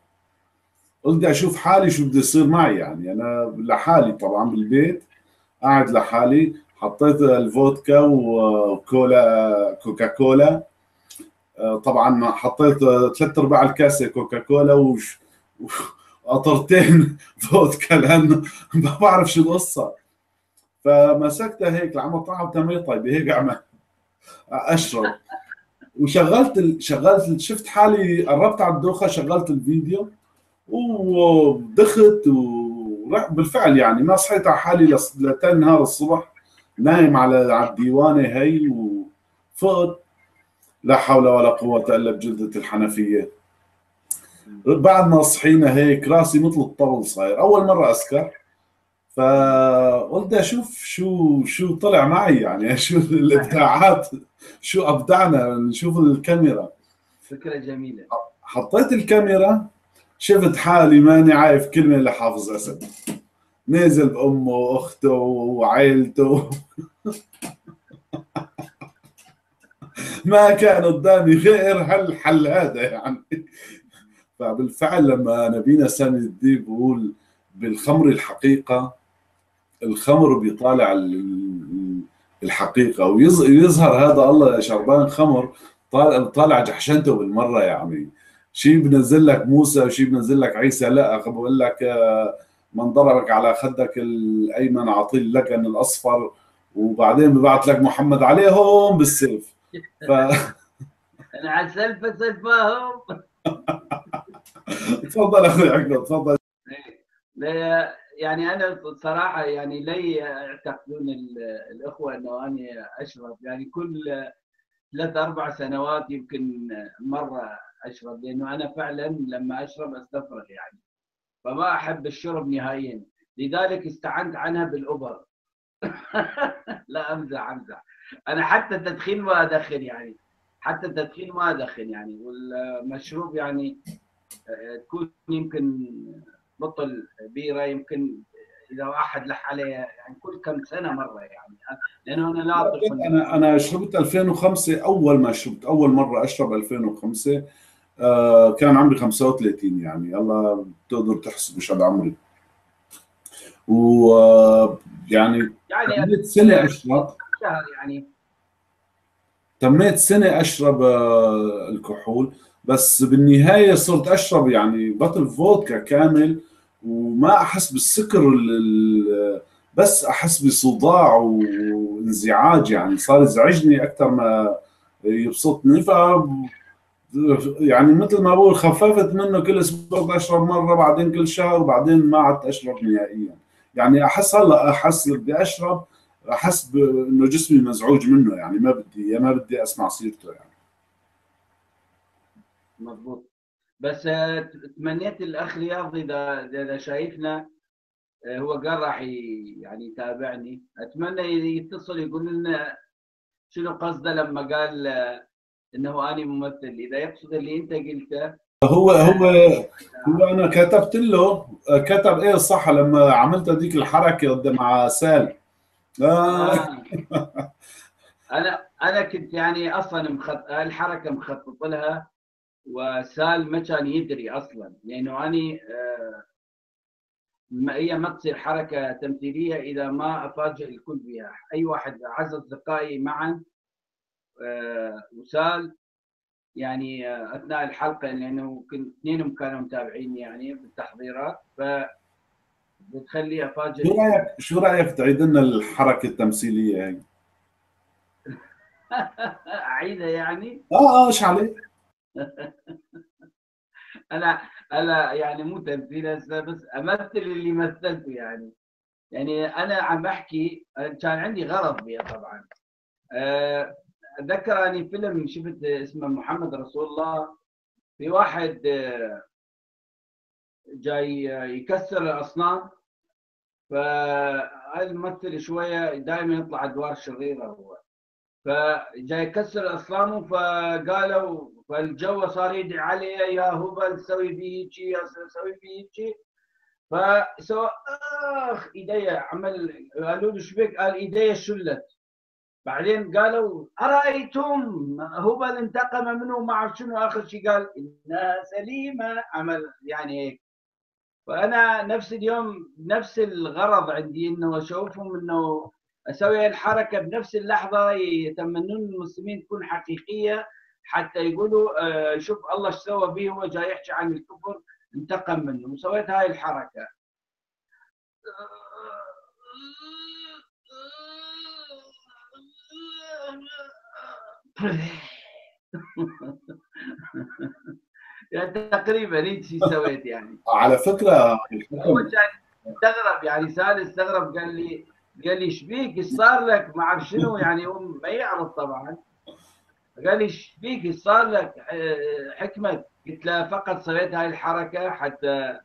قلت اشوف حالي شو بده يصير معي. يعني انا لحالي طبعا بالبيت قاعد لحالي، حطيت الفودكا وكولا كوكا كولا، طبعا حطيت 3/4 الكاسه كوكا كولا وقطرتين فودكا لانه ما بعرف شو القصه. فمسكتها هيك لعمل طعم تمي طيبه هيك اعمل اشرب، وشغلت شفت حالي قربت على الدوخه، شغلت الفيديو ودخت وبالفعل يعني ما صحيت على حالي لتاني نهار الصبح نايم على الديوانه هي، وفقت لا حول ولا قوه الا بجلده الحنفيه. بعد ما صحينا هيك راسي مثل الطبل صاير، اول مره اسكر. فقلت اشوف شو طلع معي يعني، شو الابداعات، شو ابدعنا نشوف الكاميرا. فكره جميله. حطيت الكاميرا شفت حالي ماني عارف كلمه الا حافظ اسد، نازل بامه واخته وعائلته ما كان قدامي غير هالحل هذا يعني. فبالفعل لما نبينا سامي الذيب بقول بالخمر الحقيقه، الخمر بيطالع الحقيقه ويظهر هذا الله شربان خمر طالع جحشنته بالمره يعني. شيء بنزل لك موسى وشيء بنزل لك عيسى، لا بقول لك من ضربك على خدك الايمن اعطيه اللكن الاصفر، وبعدين ببعث لك محمد عليهم بالسيف. انا على السلفه سلفاهم. تفضل اخوي عقبه تفضل. لا يعني انا صراحه يعني لا يعتقدون الاخوه انه انا اشرب، يعني كل 3-4 سنوات يمكن مره اشرب، لانه انا فعلا لما اشرب استفرغ يعني، فما احب الشرب نهائيا، لذلك استعنت عنها بالأوبر. لا امزح، انا حتى التدخين ما ادخن يعني، والمشروب يعني تكون يمكن بطل بيره، يمكن اذا واحد لح عليه يعني كل كم سنه مره يعني، لانه انا لا اطلق. انا شربت 2005، اول مره اشرب 2005 كان عمري 35 يعني، الله بتقدر تحسبوا شو عمري. ويعني تميت سنه اشرب، يعني تميت سنه اشرب الكحول، بس بالنهايه صرت اشرب يعني بطل فودكا كامل وما احس بالسكر، بس احس بصداع وانزعاج يعني، صار يزعجني اكثر ما يبسطني. ف يعني مثل ما بقول خففت منه، كل اسبوع اشرب مره، بعدين كل شهر، وبعدين ما عدت اشرب نهائيا يعني. احس هلا بدي اشرب احس بانه جسمي مزعوج منه يعني، ما بدي اسمع سيرته يعني. مضبوط. بس تمنيت الاخ رياضي اذا شايفنا، هو قال راح يعني يتابعني، اتمنى يتصل يقول لنا شنو قصده لما قال انه اني ممثل، اذا يقصد اللي انت قلته هو انا كتبت له، كتب ايه صح لما عملت هذيك الحركه مع سال. انا كنت يعني اصلا الحركه مخطط لها، وسال ما كان يدري اصلا، لانه اني هي ما تصير حركه تمثيليه اذا ما افاجئ الكل بها. اي واحد اعز اصدقائي معا وسال يعني اثناء الحلقه، لانه كنت اثنينهم كانوا متابعين يعني بالتحضيرات، ف بتخلي افاجئ. شو رايك تعيد لنا الحركه التمثيليه يعني؟ اعيدها يعني؟ ايش عليك؟ انا يعني مو تمثيل هسه، بس امثل اللي مثلته يعني انا عم بحكي كان عندي غرض بها طبعا. ذكرني فيلم شفت اسمه محمد رسول الله، في واحد جاي يكسر الاصنام، فالممثل شويه دائما يطلع ادوار شريره هو، فجاي يكسر اصنامه، فقالوا فالجو صار يدعي عليه يا هبل سوي فيه هيجي يا سوي فيه هيجي، فسوى اخ ايديه عمل، قالوا له ايش بك؟ قال ايديه شلت. بعدين قالوا أرأيتم هبل انتقم منه ما أعرف شنو، آخر شيء قال إنها سليمة، عمل يعني هيك. فأنا نفس اليوم نفس الغرض عندي، إنه أشوفهم إنه أسوي الحركة بنفس اللحظة، يتمنون المسلمين تكون حقيقية، حتى يقولوا شوف الله ايش سوى به، هو جاي يحكي عن الكفر انتقم منه. وسويت هاي الحركة. يعني تقريبا هيك شيء سويت يعني. على فكره هو كان استغرب يعني، سال استغرب، قال لي ايش بيك؟ ايش صار لك؟ ما اعرف شنو يعني، هو ما يعرف طبعا. قال لي ايش بيك؟ ايش صار لك حكمت؟ قلت له فقط سويت هاي الحركه حتى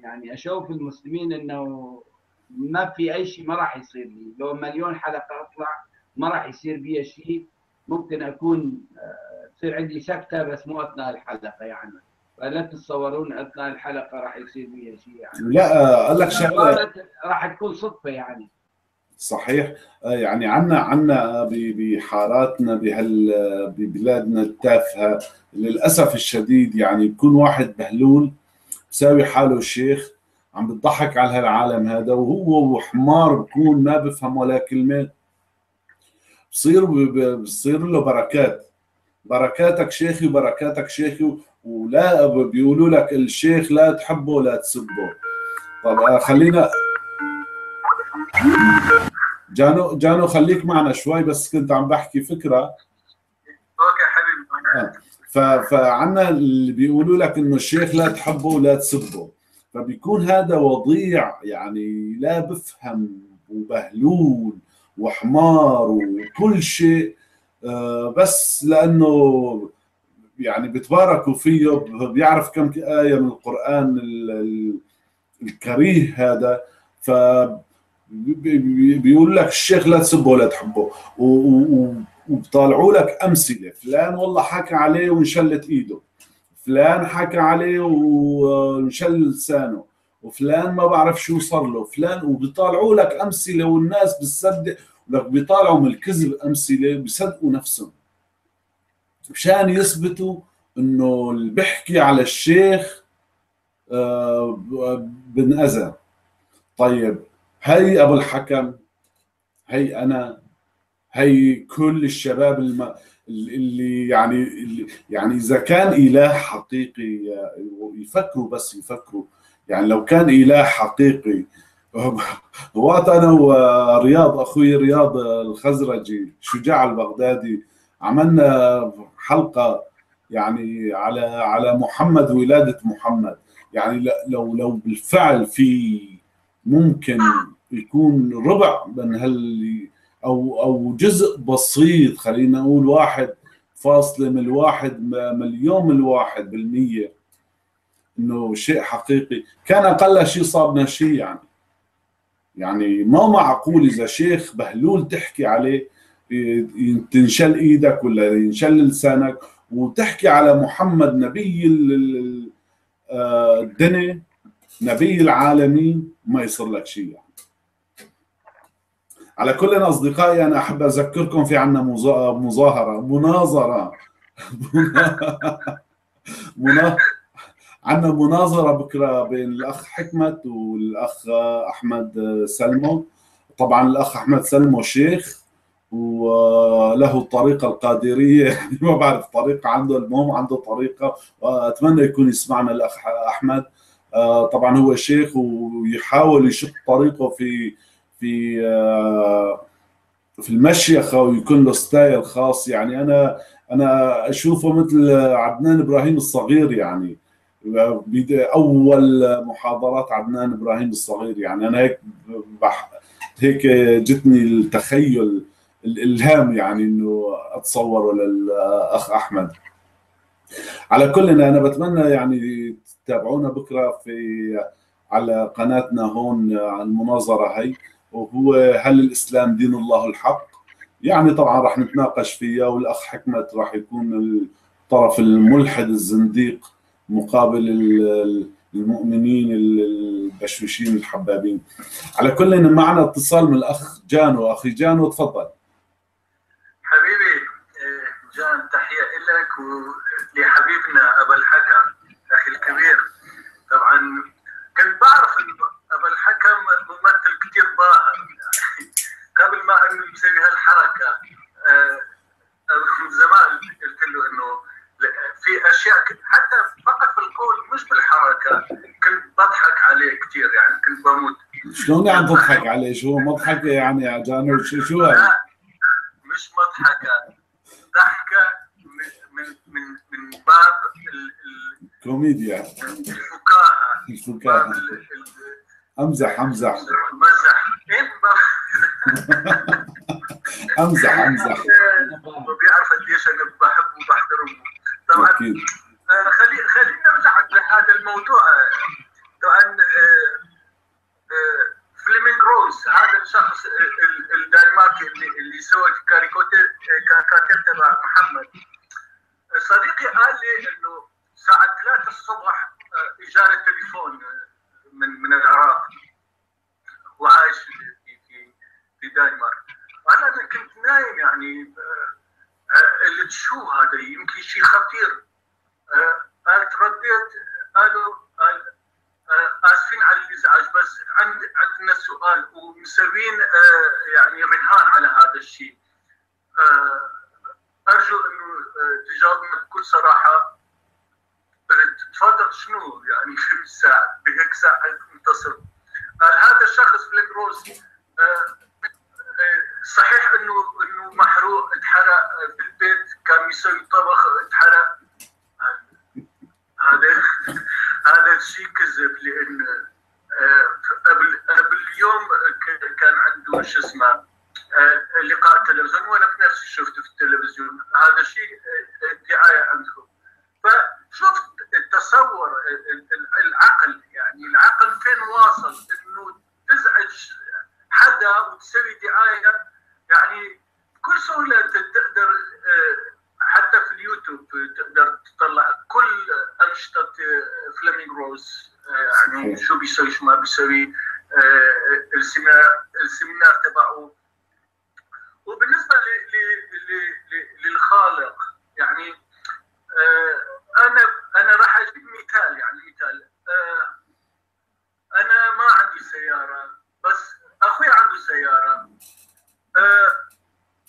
يعني اشوف المسلمين انه ما في اي شيء ما راح يصير لي، لو مليون حلقه اطلع ما راح يصير بي شيء، ممكن اكون تصير عندي سكته بس مو اثناء الحلقه يعني، فلا تتصورون اثناء الحلقه راح يصير بي شيء يعني. لا اقول لك شغله راح تكون صدفه يعني. صحيح يعني عنا بحاراتنا ببلادنا التافهه للاسف الشديد يعني، بكون واحد بهلول مساوي حاله الشيخ عم بتضحك على هالعالم هذا، وهو وحمار بكون ما بفهم ولا كلمه، بصير له بركات. بركاتك شيخي بركاتك شيخي، ولا بيقولوا لك الشيخ لا تحبه ولا تسبه. طب خلينا جانو خليك معنا شوي، بس كنت عم بحكي فكره. اوكي حبيبي. فعنا اللي بيقولوا لك انه الشيخ لا تحبه ولا تسبه، فبيكون هذا وضيع يعني، لا بفهم وبهلول وحمار وكل شيء، بس لانه يعني بتباركوا فيه، بيعرف كم آية من القرآن الكريه هذا، ف بيقول لك الشيخ لا تسبه ولا تحبه، وبطالعوا لك امثله، فلان والله حكى عليه وانشلت ايده، فلان حكى عليه وانشل لسانه، وفلان ما بعرف شو صار له، فلان، وبيطالعوا لك امثله، والناس بتصدق لك، بيطالعوا من الكذب امثله، بيصدقوا نفسهم مشان يثبتوا انه اللي بيحكي على الشيخ بنأذى. طيب هي ابو الحكم، هي انا، هي كل الشباب اللي يعني اذا كان اله حقيقي يفكروا يعني، لو كان إله حقيقي وقت أنا ورياض أخوي رياض الخزرجي شجاع البغدادي عملنا حلقة يعني على محمد ولادة محمد يعني، لو بالفعل في ممكن يكون ربع من هال أو جزء بسيط، خلينا نقول 1.1% انه شيء حقيقي، كان اقل شيء صابنا شيء يعني ما معقول اذا شيخ بهلول تحكي عليه تنشل ايدك ولا ينشل لسانك، وبتحكي على محمد نبي الدنيا نبي العالمين ما يصير لك شيء يعني. على كل أصدقائي أنا أحب أذكركم في عنا مناظرة بكرة بين الأخ حكمت والأخ أحمد سلمو. طبعا الأخ أحمد سلمو شيخ وله الطريقة القادرية يعني ما بعرف طريقة عنده، المهم عنده طريقة، وأتمنى يكون يسمعنا الأخ أحمد. طبعا هو شيخ ويحاول يشق طريقه في المشيخة ويكون له ستايل خاص يعني. أنا أشوفه مثل عدنان إبراهيم الصغير يعني، أول محاضرات عدنان إبراهيم الصغير يعني. أنا هيك جتني التخيل الإلهام يعني إنه أتصوره للأخ أحمد. على كل أنا بتمنى يعني تتابعونا بكرة على قناتنا هون عن المناظرة هي، وهو هل الإسلام دين الله الحق؟ يعني طبعا راح نتناقش فيها، والأخ حكمت راح يكون الطرف الملحد الزنديق مقابل المؤمنين البشوشين الحبابين. على كل معنا اتصال من الأخ جانو. أخي جانو تفضل. حبيبي جان، تحية لك ولحبيبنا أبا الحكم أخي الكبير. طبعا كنت بعرف أن أبا الحكم ممثل كثير باهر يعني قبل ما أنه يسوي هالحركة. من زمان قلت له أنه في اشياء حتى فقط في القول مش بالحركه كنت بضحك عليه كثير يعني، كنت بموت. شلون يعني تضحك عليه؟ شو مضحكه يعني يا جانو؟ شو لا مش مضحكه، ضحكه من باب الكوميديا، الفكاهه. امزح مزح امزح ما بيعرف قديش انا بحبه وبحترمه. طبعا خلينا نرجع لهذا الموضوع. طبعا فليمينغ روز هذا الشخص الدنماركي اللي سوى كاريكاتير تبع محمد، صديقي قال لي انه الساعه 3 الصبح اجاني التليفون من العراق، وعايش في الدنمارك. انا كنت نايم يعني، قلت شو هذا يمكن شيء خطير. قالت رديت قالوا اسفين على الازعاج بس عندنا سؤال ومسوين يعني رهان على هذا الشيء، ارجو انه تجاوبنا بكل صراحه. قلت تفضل شنو يعني شو الساعه بهيك ساعه منتصف. قال هذا الشخص فليمينغ روز صحيح انه محروق، اتحرق في البيت، كان يسوي طبخ اتحرق. هذا الشيء كذب، لان قبل يوم كان عنده شو اسمه لقاء تلفزيون وانا بنفسي شفته في التلفزيون. هذا الشيء ادعاء عندهم. فشفت التصور العقل يعني، العقل فين واصل انه تزعج حدا وتسوي دعايه يعني بكل سهوله. انت بتقدر حتى في اليوتيوب تقدر تطلع كل انشطه فليمينغ روز يعني شو بيسوي شو ما بيسوي، السيمينار تبعه. وبالنسبه للخالق يعني انا راح اجيب مثال يعني مثال. انا ما عندي سياره بس أخوي عنده سيارة.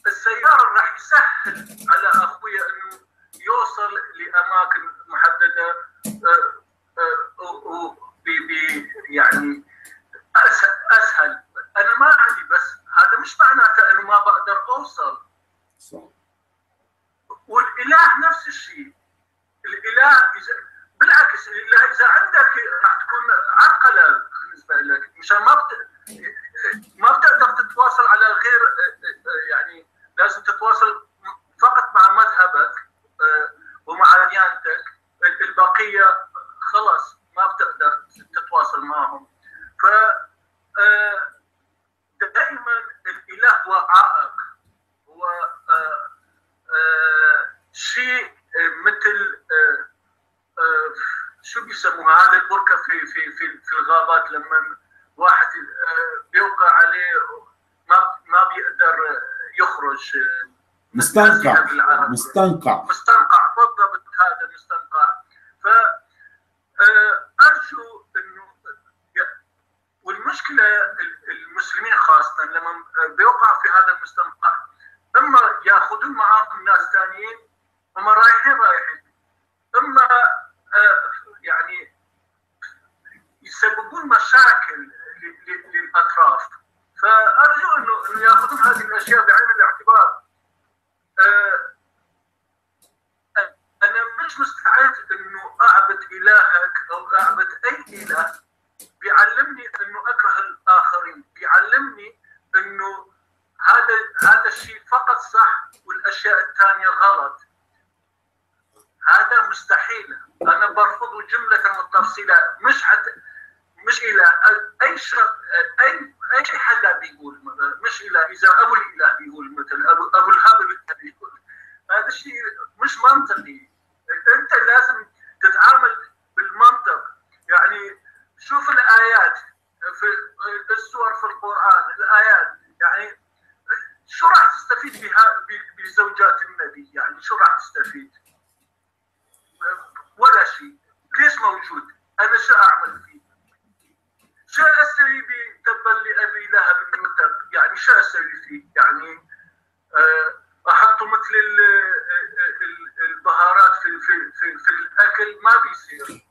السيارة راح يسهل على أخوي إنه يوصل لأماكن محددة يعني أسهل. أنا ما عندي، بس هذا مش معناته إنه ما بقدر أوصل. صح. والإله نفس الشيء، الإله بالعكس الإله إذا عندك راح تكون عقلة بالنسبة لك، مشان ما بتقدر تتواصل على الغير يعني. لازم تتواصل فقط مع مذهبك ومع ديانتك، البقيه خلاص ما بتقدر تتواصل معهم. ف دائما الاله هو عائق، هو شيء في في في, في الغابات، لما واحد بيوقع عليه ما بيقدر يخرج، مستنقع بالضبط، هذا مستنقع. ف ارجو انه، والمشكله المسلمين خاصه لما بيوقع في هذا المستنقع اما ياخذون معاهم ناس ثانيين هم رايحين، اما يعني يسببون مشاكل للاطراف. فارجو انه ياخذون هذه الاشياء بعين الاعتبار. أنا مش مستعد إنه أعبد إلهك أو أعبد أي إله بيعلمني إنه أكره الآخرين، بيعلمني إنه هذا الشيء فقط صح والأشياء الثانية غلط. هذا مستحيل، أنا برفضه جملة وتفصيلا. مش إله أي شخص، أي حدا بيقول مش إله. إذا أبو الإله بيقول مثل أبو الهبل بيقول، هذا الشيء مش منطقي. انت لازم تتعامل بالمنطق، يعني شوف الايات في السور في القران، الايات يعني شو راح تستفيد بها بزوجات النبي؟ يعني شو راح تستفيد؟ ولا شيء. ليش موجود؟ انا شو اعمل فيه؟ شو اسوي بتبا لابي لهب المتب؟ يعني شو اسوي فيه؟ يعني احطه مثل البهارات في الاكل؟ ما بيصير.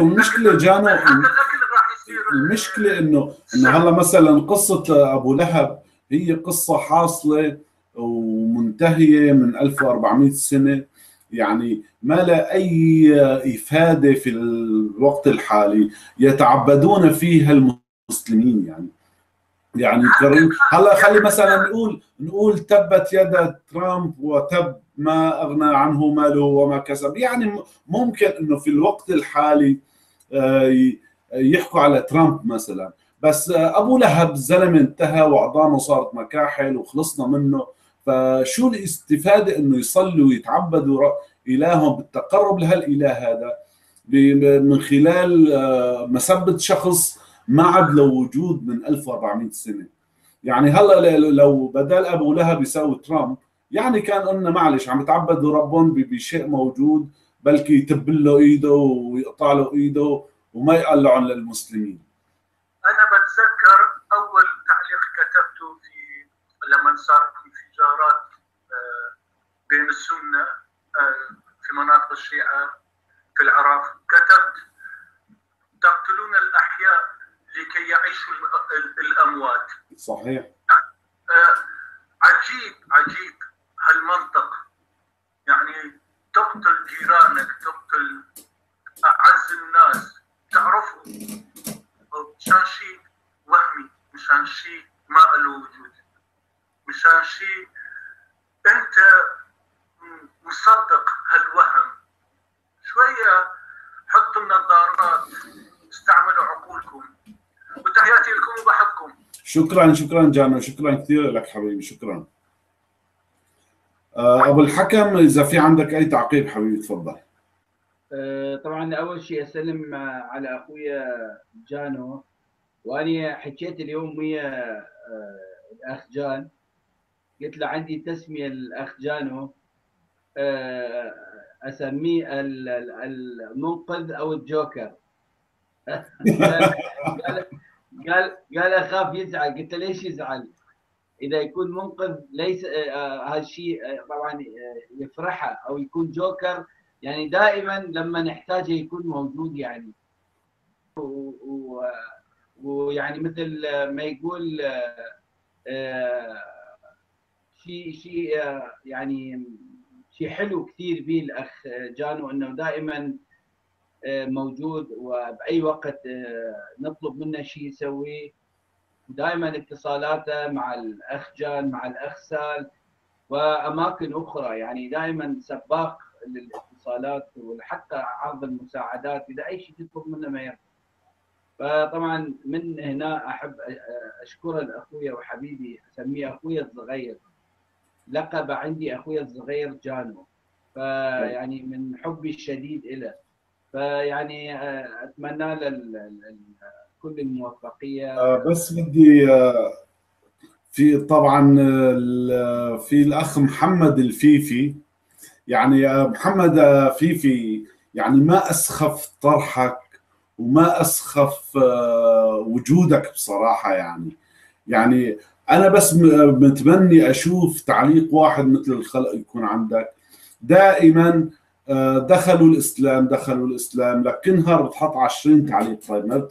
والمشكله جانا حتى الاكل راح يصير. المشكله انه هلا مثلا قصه ابو لهب هي قصه حاصله ومنتهيه من 1400 سنه، يعني ما لها اي افاده في الوقت الحالي يتعبدون فيها المسلمين. يعني هلا خلي مثلا نقول تبت يد ترامب وتب، ما اغنى عنه ماله وما كسب. يعني ممكن انه في الوقت الحالي يحكوا على ترامب مثلا، بس ابو لهب زلمه انتهى وعظامه صارت مكاحل وخلصنا منه. فشو الاستفاده انه يصلوا ويتعبدوا الههم بالتقرب لهالاله هذا من خلال مسبه شخص ما عاد له وجود من 1400 سنه؟ يعني هلا لو بدال ابو لهب يساوي ترامب، يعني كان قلنا معلش عم يتعبدوا ربهم بشيء موجود، بلكي يتب له ايده ويقطع له ايده وما يقلعهم للمسلمين. انا بتذكر اول تعليق كتبته في لما صار انفجارات بين السنه في مناطق الشيعه في العراق، كتبت تقتلون الاحياء لكي يعيشوا الأموات. صحيح. عجيب هالمنطق، يعني تقتل جيرانك، تقتل أعز الناس تعرفهم مشان شيء وهمي، مشان شيء ما له وجود، مشان شيء أنت مصدق هالوهم. شوية حطوا النظارات، استعملوا عقولكم. وتحياتي لكم وبحبكم. شكرا جانا، شكرا كثير لك حبيبي، شكرا. ابو الحكم اذا في عندك اي تعقيب حبيبي تفضل. طبعا اول شيء اسلم على اخويا جانو، واني حكيت اليوم ويا الاخ جان، قلت له عندي تسميه للاخ جانو، اسميه المنقذ او الجوكر. قال اخاف يزعل. قلت له ليش يزعل؟ اذا يكون منقذ ليس هالشيء طبعا يفرحه، او يكون جوكر يعني دائما لما نحتاجه يكون موجود. يعني ويعني مثل ما يقول شيء يعني شيء حلو كثير به الاخ جانو، انه دائما موجود وبأي وقت نطلب منه شيء يسويه. دائما اتصالاته مع الأخ جان، مع الأخ سال، وأماكن أخرى، يعني دائما سباق للاتصالات وحتى عرض المساعدات. إذا أي شيء تطلب منه ما يرضى. فطبعا من هنا أحب أشكر الأخوية وحبيبي، أسميه أخويا الصغير، لقب عندي أخويا الصغير جانو، فيعني من حبي الشديد إله. فيعني اتمنى كل الموفقيه. بس بدي في طبعا في الاخ محمد الفيفي، يعني محمد فيفي يعني ما اسخف طرحك وما اسخف وجودك بصراحه، يعني انا بس متمني اشوف تعليق واحد مثل الخلق يكون عندك دائما. دخلوا الاسلام لك انهار بتحط 20 تعليق. طيب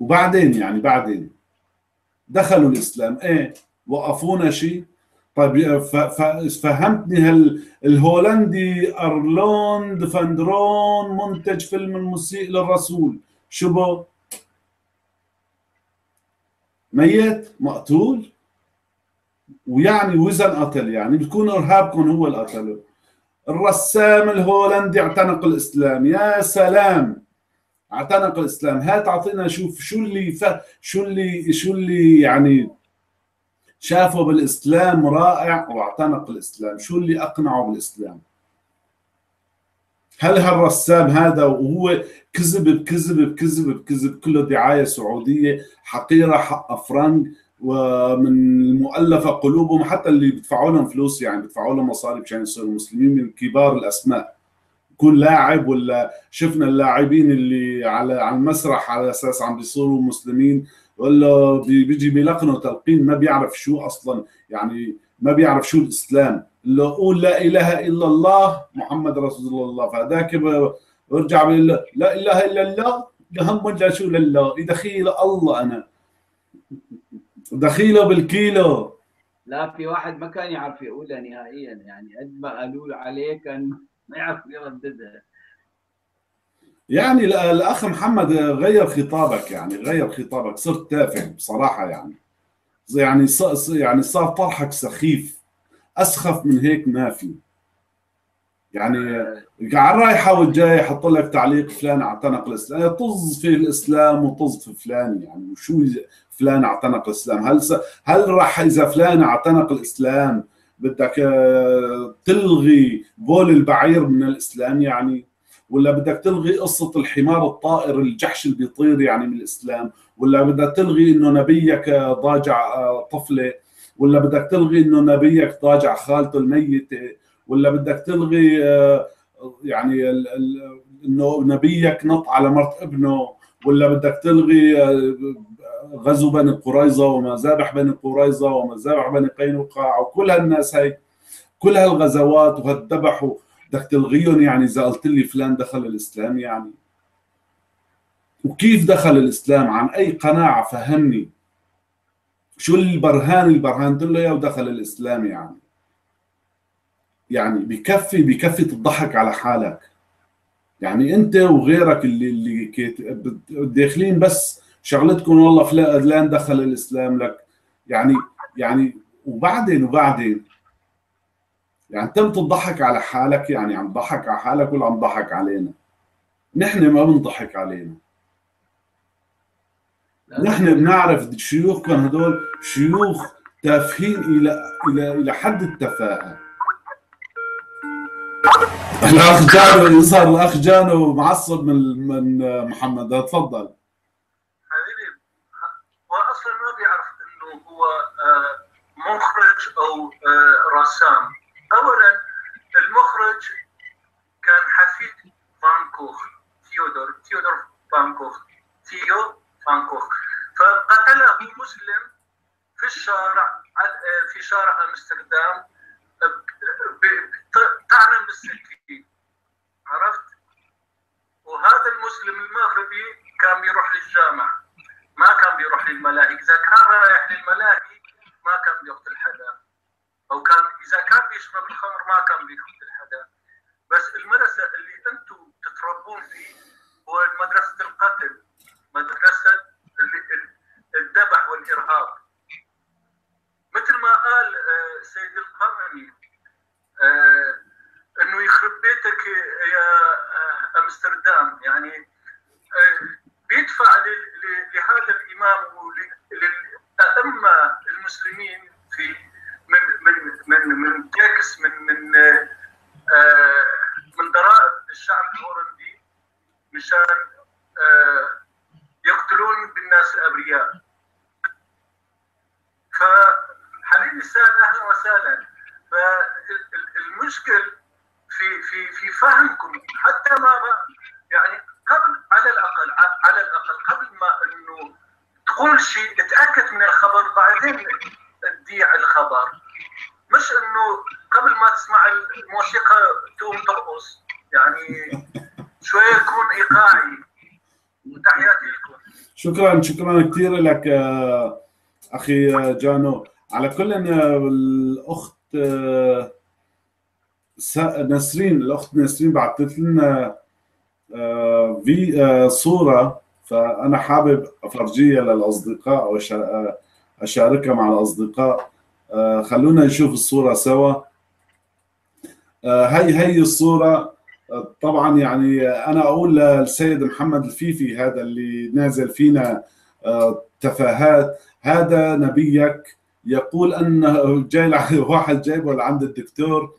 وبعدين يعني بعدين دخلوا الاسلام، ايه وقفونا شيء؟ طيب فهمتني الهولندي ارلون دفندرون منتج فيلم المسيء للرسول شو بو؟ ميت مقتول، ويعني وزن قتل، يعني بتكون ارهابكم هو اللي قتله. الرسام الهولندي اعتنق الاسلام، يا سلام اعتنق الاسلام. هات اعطينا شوف شو اللي يعني شافه بالاسلام رائع واعتنق الاسلام، شو اللي اقنعه بالاسلام؟ هل هالرسام هذا وهو كذب بكذب بكذب بكذب كله دعايه سعوديه حقيره حق فرنك ومن المؤلفه قلوبهم، حتى اللي بيدفعوا لهم فلوس يعني بيدفعوا لهم مصاري مشان يصيروا مسلمين من كبار الاسماء، يكون لاعب ولا شفنا اللاعبين اللي على المسرح على اساس عم بيصيروا مسلمين ولا بيجي بيلقنوا تلقين ما بيعرف شو اصلا، يعني ما بيعرف شو الاسلام، اللي قول لا اله الا الله محمد رسول الله، فهذاك برجع بيقول لا اله الا الله هم لا شو لله، دخيل الله انا دخيله بالكيلو. لا في واحد ما كان يعرف يقولها نهائيا، يعني قد ما قالوا عليه كان ما يعرف يرددها. يعني الاخ محمد غير خطابك، يعني غير خطابك، صرت تافه بصراحه، يعني صار طرحك سخيف، اسخف من هيك ما في. يعني على الرايحه والجايه حط لك تعليق فلان اعتنق الاسلام، طز في الاسلام وطز في فلان، يعني وشو فلان اعتنق الاسلام؟ هل راح اذا فلان اعتنق الاسلام بدك تلغي بول البعير من الاسلام يعني؟ ولا بدك تلغي قصه الحمار الطائر الجحش اللي بيطير يعني من الاسلام؟ ولا بدك تلغي انه نبيك ضاجع طفله؟ ولا بدك تلغي انه نبيك ضاجع خالته الميته؟ ولا بدك تلغي يعني انه نبيك نط على مرت ابنه؟ ولا بدك تلغي غزو بني قريظه ومذابح بني قريظه ومذابح بني قينقاع وكل هالناس هي كل هالغزوات وهالذبح بدك تلغيهم؟ يعني اذا قلت لي فلان دخل الاسلام يعني وكيف دخل الاسلام؟ عن اي قناعه؟ فهمني شو البرهان اللي برهنت له اياه ودخل الاسلام؟ يعني بكفي تضحك على حالك، يعني انت وغيرك اللي داخلين بس شغلتكم والله فلان دخل الاسلام لك، يعني وبعدين يعني تم تضحك على حالك، يعني عم تضحك على حالك ولا عم تضحك علينا؟ نحن ما بنضحك علينا، نحن بنعرف شيوخكم هدول شيوخ تافهين الى الى الى حد التفاهه. الاخ جانو صار الاخ جانو معصب من محمد، تفضل. حبيبي هو اصلا ما بيعرف انه هو مخرج او رسام. اولا المخرج كان حفيد فان غوخ، تيودور فان غوخ، فقتله مسلم في الشارع في شارع امستردام بطعن بالسكين، عرفت؟ وهذا المسلم المغربي كان بيروح للجامع، ما كان بيروح للملاهي، اذا كان رايح للملاهي ما كان بيقتل حدا، او كان اذا كان بيشرب الخمر ما كان بيقتل حدا. بس المدرسه اللي انتم تتربون فيه هو مدرسه القتل، مدرسه الذبح والارهاب، مثل ما قال سيد القرني انه يخرب بيتك يا امستردام. يعني بيدفع لهذا الامام وللائمه المسلمين في من من من من تاكس من من مشان يقتلون بالناس الابرياء. فحليل السهل اهلا وسهلا. فالمشكل في في في فهمكم حتى ما يعني قبل على الاقل قبل ما انه تقول شيء اتاكد من الخبر بعدين تذيع الخبر، مش انه قبل ما تسمع الموسيقى تقوم ترقص، يعني شويه يكون ايقاعي. وتحياتي لكم. شكرا شكرا كثير لك اخي جانو. على كل الاخت نسرين، الاخت نسرين بعثت لنا في صوره، فانا حابب افرجيها للاصدقاء او اشاركها مع الاصدقاء. خلونا نشوف الصوره سوا. هي الصوره. طبعا يعني انا اقول للسيد محمد الفيفي هذا اللي نازل فينا تفاهات، هذا نبيك يقول انه جاي واحد جايبه لعند الدكتور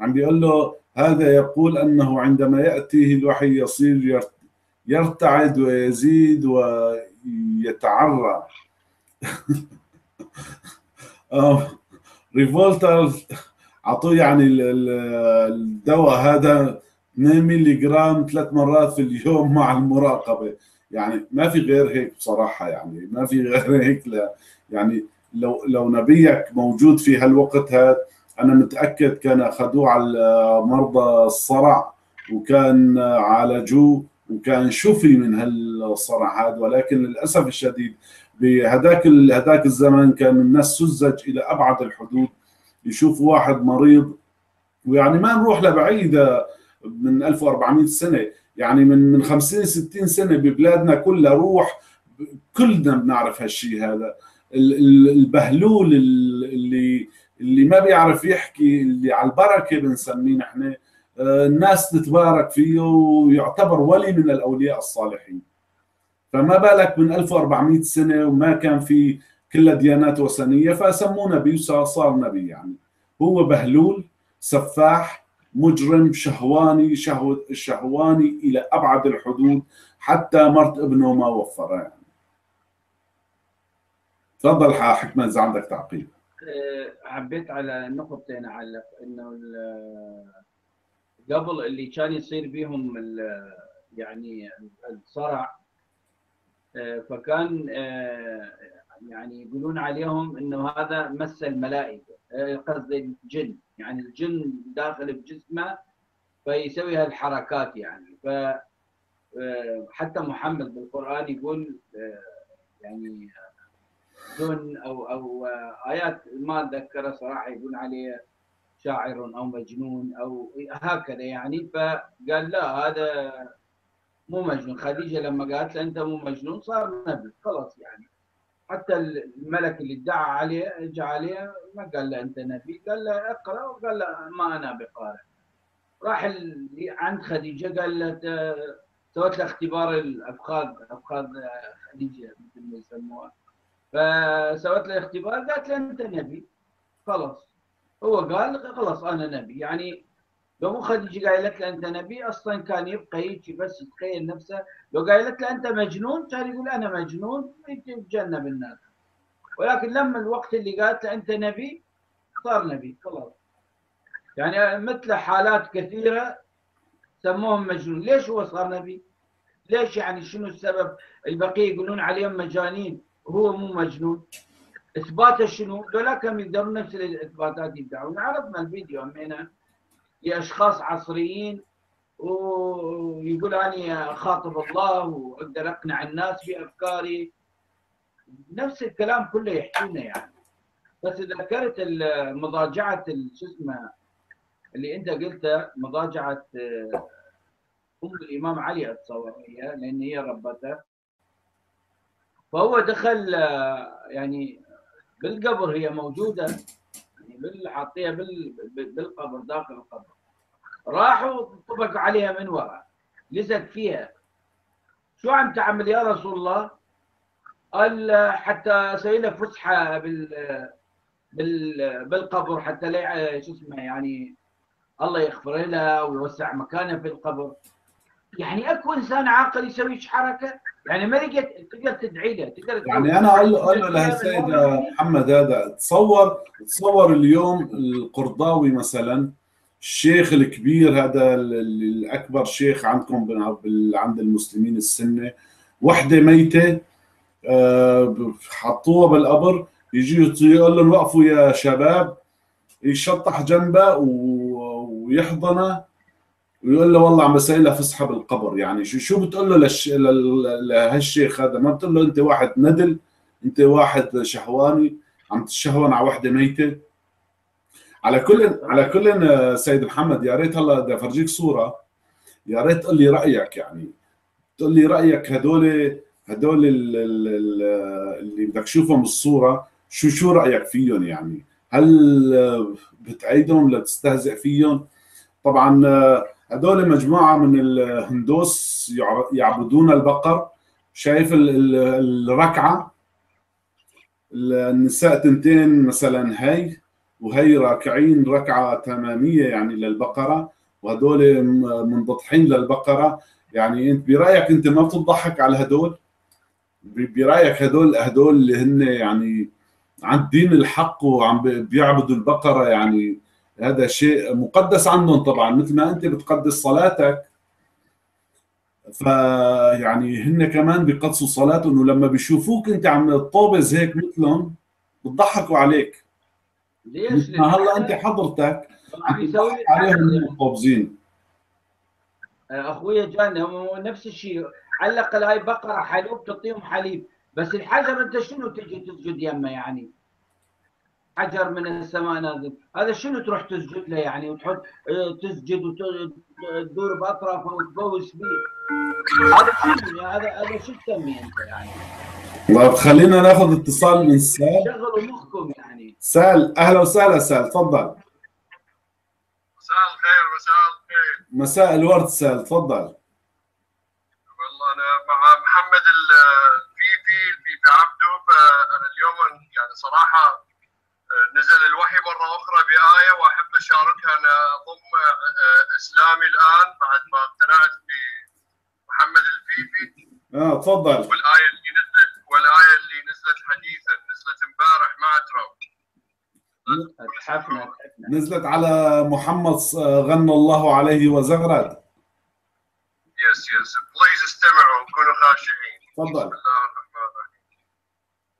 عم بيقول له هذا يقول انه عندما ياتيه الوحي يصير يرتعد ويزيد ويتعرى. ريفولتر عطوه يعني الدواء هذا 2 ملي جرام 3 مرات في اليوم مع المراقبه، يعني ما في غير هيك بصراحه، يعني ما في غير هيك. لا يعني لو نبيك موجود في هالوقت هذا انا متاكد كان اخذوه على مرضى الصرع وكان عالجوه وكان شفي من هالصرع هذا، ولكن للاسف الشديد بهداك الزمن كان الناس سذج الى ابعد الحدود. يشوفوا واحد مريض، ويعني ما نروح لبعيده من 1400 سنه، يعني من 50 60 سنه ببلادنا كلها روح، كلنا بنعرف هالشيء هذا. البهلول اللي ما بيعرف يحكي، اللي على البركه بنسميه نحن، الناس تتبارك فيه ويعتبر ولي من الاولياء الصالحين. فما بالك من 1400 سنه وما كان في كلها ديانات وثنيه، فسموه نبي وصار نبي. يعني هو بهلول، سفاح، مجرم، شهواني، شهواني الى ابعد الحدود، حتى مرت ابنه ما وفرها. يعني تفضل حكمت اذا عندك تعقيب. حبيت على نقطتين اعلق، انه قبل اللي كان يصير بهم يعني الصرع، فكان يعني يقولون عليهم انه هذا مس الملائكه، قصدي الجن، يعني الجن داخل بجسمه فيسوي هالحركات. يعني ف حتى محمد بالقران يقول يعني جن او ايات ما اتذكرها صراحه، يقول عليه شاعر او مجنون او هكذا يعني. فقال لا هذا مو مجنون. خديجه لما قالت له انت مو مجنون صار نبي خلاص، يعني حتى الملك اللي ادعى عليه اجى عليه ما قال له انت نبي، قال له اقرا، وقال له ما انا بقارئ. راح عند خديجه قال له سوت له اختبار الافخاذ، افخاذ خديجه مثل ما يسموها، فسوت له اختبار قالت له انت نبي خلاص. هو قال خلاص انا نبي. يعني لو مو خديجه قالت له انت نبي اصلا كان يبقى هيك بس يتخيل نفسه، لو قالت له انت مجنون كان يقول انا مجنون يتجنب الناس. ولكن لما الوقت اللي قالت له انت نبي صار نبي خلاص. يعني مثل حالات كثيره سموهم مجنون، ليش هو صار نبي؟ ليش يعني شنو السبب؟ البقيه يقولون عليهم مجانين، هو مو مجنون. اثباته شنو؟ ذولاكم يقدرون نفس الاثباتات يدعون. عرضنا الفيديو همينه لاشخاص عصريين ويقول اني خاطب الله واقدر اقنع الناس بافكاري، نفس الكلام كله يحكونه. يعني بس ذكرت مضاجعه شو اسمه اللي انت قلته، مضاجعه ام الامام علي اتصور هي، لان هي ربته. فهو دخل يعني بالقبر، هي موجوده بالعطيه بالقبر، داخل القبر. راحوا طبقوا عليها من وراء، لزق فيها. شو عم تعمل يا رسول الله؟ قال حتى اسوي له فسحه بالقبر، حتى لا شو اسمه يعني الله يغفر لها ويوسع مكانها في القبر. يعني اكو انسان عاقل يسوي حركه يعني ما تقدر تدعي له تقدر يعني انا اقول له لهالسيد محمد هذا تصور اليوم القرضاوي مثلا الشيخ الكبير هذا الاكبر شيخ عندكم عند المسلمين السنه وحده ميته حطوها بالقبر يجي يقول لهم وقفوا يا شباب يشطح جنبه ويحضنه ويقول له والله عم بسوي لها فسحه بالقبر يعني شو بتقول له لهالشيخ هذا ما بتقول له انت واحد ندل انت واحد شهواني عم تشهون على وحده ميته على كل سيد محمد يا ريت هلا بدي افرجيك صوره يا ريت تقول لي رايك يعني تقول لي رايك هدول اللي بدك تشوفهم بالصوره شو رايك فيهم يعني هل بتعيدهم لتستهزئ فيهم طبعا هذول مجموعه من الهندوس يعبدون البقر شايف الركعه النساء تنتين مثلا هي وهي راكعين ركعه تماميه يعني للبقره وهذول منضطحين للبقره يعني انت برايك انت ما بتضحك على هذول برايك هذول اللي هن يعني عن دين الحق وعم بيعبدوا البقره يعني هذا شيء مقدس عندهم طبعا مثل ما انت بتقدس صلاتك فيعني هن كمان بيقدسوا صلاتهم ولما بيشوفوك انت عم تطوبز هيك مثلهم بتضحكوا عليك ليش؟ هلا انت حضرتك عم يسوي عليهم مطوبزين اخويا جانا هو نفس الشيء على الاقل هاي بقره حلوب تعطيهم حليب بس الحجر انت شنو تجي تسجد يمه يعني؟ حجر من السماء نازل، هذا شنو تروح تسجد له يعني وتحط تسجد وتدور باطرافه وتبوس فيه. هذا شو تسميه انت يعني؟ طيب خلينا ناخذ اتصال من سال. شغلوا مخكم يعني. سال اهلا وسهلا سال تفضل. مساء الخير مساء الخير. مساء الورد سال تفضل. والله انا مع محمد في عبده فانا اليوم يعني صراحه نزل الوحي مره اخرى بايه واحب اشاركها انا اضم اسلامي الان بعد ما اقتنعت بمحمد الفيفي. تفضل. والايه اللي نزلت حديثا نزلت امبارح مع ترامب. نزلت على محمد غنى الله عليه وزغرد. يس بليز استمعوا وكونوا خاشعين. تفضل. بسم الله الرحمن الرحيم.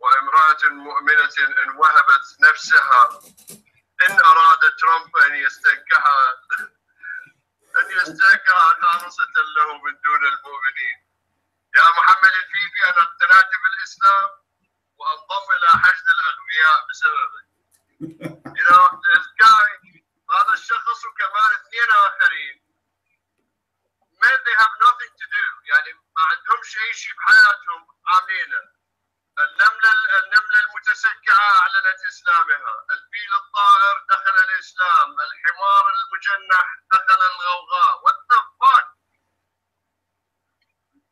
وامرأة مؤمنة إن وهبت نفسها إن أراد ترامب أن يستنكحها خالصة له من دون المؤمنين. يا محمد الفيفي أنا اقتنعت بالإسلام وأنضم إلى حشد الأغبياء بسببك. هذا الشخص وكمان اثنين آخرين. Man, they have nothing to do. يعني ما عندهمش أي شيء بحياتهم عاملينه. النملة المتسكعة أعلنت إسلامها. الفيل الطائر دخل الإسلام. الحمار المجنح دخل الغوغاء. What the fuck?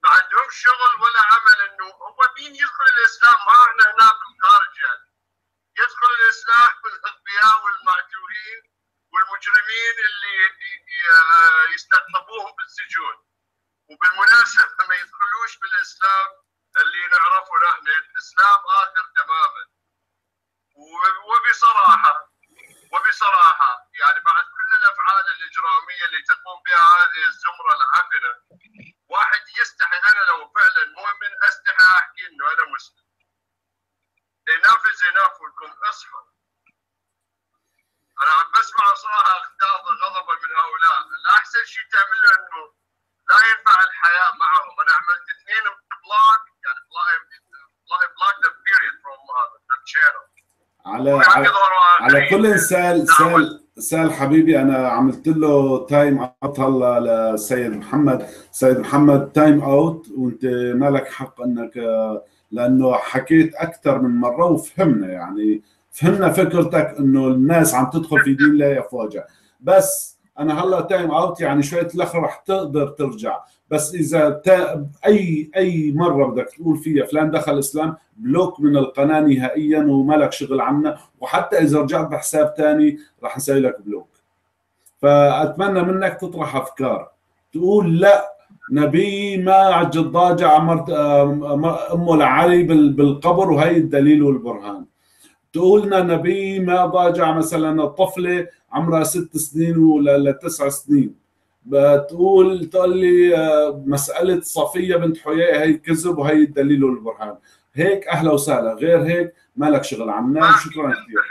ما عندهم شغل ولا عمل إنه هو مين يدخل الإسلام؟ ما إحنا هنا بالخارج يعني. يدخل الإسلام بالأغبياء والمعتوهين والمجرمين اللي يستقطبوهم بالسجون. وبالمناسبه ما يدخلوش بالاسلام اللي نعرفه نحن، الاسلام اخر تماما. وبصراحه يعني بعد كل الافعال الاجراميه اللي تقوم بها هذه الزمره العفنه، واحد يستحي، انا لو فعلا مؤمن استحي احكي انه انا مسلم. enough is enough ولكم اصحوا. أنا عم بسمع صراحة غضبا من هؤلاء، الأحسن شيء تعمله إنه لا ينفع الحياة معهم، أنا عملت اثنين بلوك يعني بلوك ذا بيريد فروم ذا شانل. على كل سال حبيبي أنا عملت له تايم أوت هلا لسيد محمد، سيد محمد تايم أوت وأنت مالك حق إنك لأنه حكيت أكثر من مرة وفهمنا يعني فهمنا فكرتك انه الناس عم تدخل في دين لا يفواجه، بس انا هلا تايم اوت يعني شويه الاخر رح تقدر ترجع، بس اذا اي مره بدك تقول فيها فلان دخل اسلام بلوك من القناه نهائيا ومالك شغل عنا، وحتى اذا رجعت بحساب ثاني رح نسوي لك بلوك. فاتمنى منك تطرح افكار، تقول لا نبيمة الجضاجة عمرت أم العلي بالقبر، وهي الدليل والبرهان. تقولنا نبيمة ضاجع مثلا الطفلة عمرها 6 سنين ولا 9 سنين، تقول لي مسألة صفية بنت حيي هي كذب، وهي الدليل والبرهان. هيك أهلا وسهلا، غير هيك مالك شغل عنا. شكرا كثير،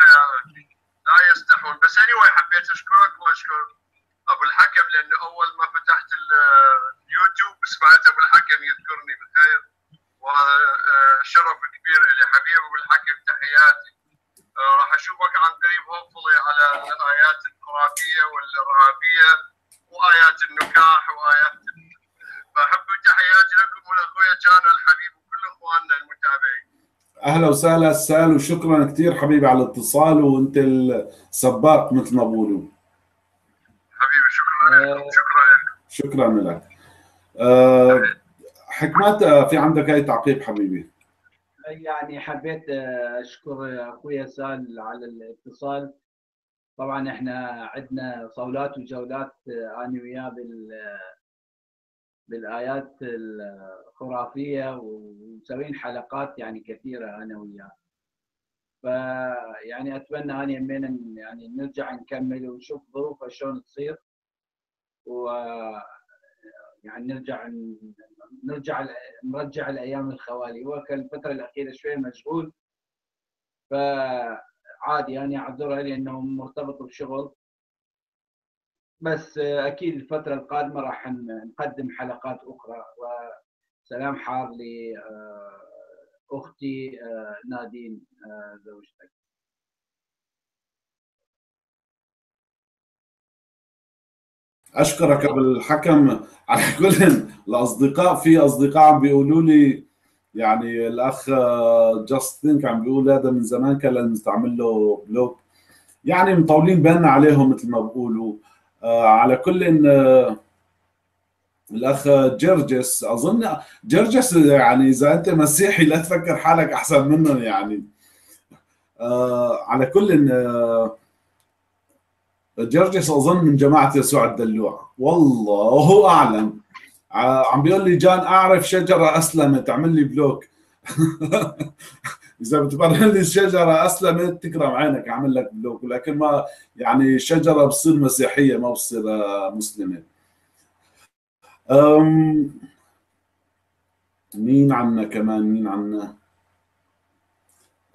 لا يستحون. بس أنا حبيت أشكرك وأشكر أبو الحكم، لأنه أول ما فتحت اليوتيوب سمعت أبو الحكم يذكرني بالخير، وشرف كبير لي. حبيب أبو الحكم تحياتي. راح أشوفك عن قريب هوبفلي على الآيات الخرافية والإرهابية وآيات النكاح وآيات. فأحب تحياتي لكم والأخويا جانا الحبيب وكل إخواننا المتابعين. اهلا وسهلا سال، وشكرا كثير حبيبي على الاتصال، وانت السباق مثل ما بقولوا. حبيبي شكرا. شكرا لك. حكمت في عندك اي تعقيب حبيبي؟ يعني حبيت اشكر اخويا سال على الاتصال. طبعا احنا عندنا صولات وجولات انا وياه بالآيات الخرافية، ومسوين حلقات يعني كثيرة أنا وياه. فيعني أتمنى أنا يمين يعني نرجع نكمل ونشوف ظروفها شلون تصير، ويعني نرجع الأيام الخوالي. هو كان الفترة الأخيرة شوية مشغول، فعادي أنا أعذره لأنه مرتبط بشغل. بس اكيد الفتره القادمه راح نقدم حلقات اخرى. وسلام حار لاختي نادين زوجتك. اشكرك ابو الحكم على كل الاصدقاء. في اصدقاء عم بيقولوا لي، يعني الاخ جاستين عم بيقول هذا من زمان كان لازم نستعمل له بلوك، يعني مطولين بالنا عليهم مثل ما بيقولوا. على كل إن الأخ جرجس، أظن جرجس يعني إذا أنت مسيحي لا تفكر حالك أحسن منهم يعني. على كل إن جرجس أظن من جماعة يسوع الدلوع، والله أعلم. عم بيقول لي جان أعرف شجرة أسلمت، اعمل لي بلوك. إذا بتبرهن لي الشجرة أسلمت تكرم عينك أعمل لك بلوك، ولكن ما يعني الشجرة بتصير مسيحية ما بتصير مسلمة. مين عنا كمان؟ مين عنا؟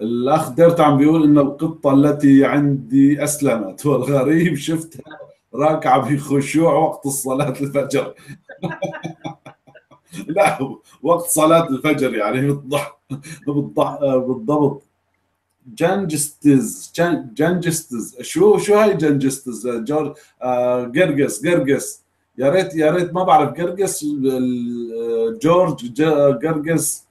الأخ ديرت عم بيقول إن القطة التي عندي أسلمت، والغريب شفتها راكعة بخشوع وقت الصلاة الفجر. لا وقت صلاة الفجر يعني بالضبط. جنجستز شو هاي جنجستز؟ جرجس يا ريت ما بعرف. جرجس جورج جرجس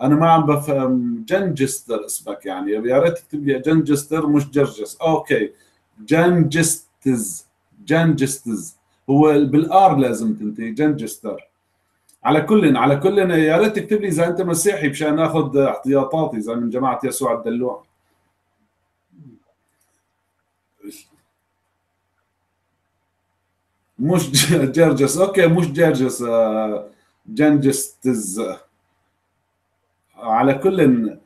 انا ما عم بفهم. جنجستر اسمك يعني، يا ريت تكتب لي جنجستر مش جرجس. اوكي جنجستز هو بالار لازم تنتهي جنجستر. على كل يا ريت تكتب لي اذا انت مسيحي مشان اخذ احتياطاتي، اذا من جماعه يسوع الدلوع. مش جرجس، اوكي مش جرجس، جنجستز. على كل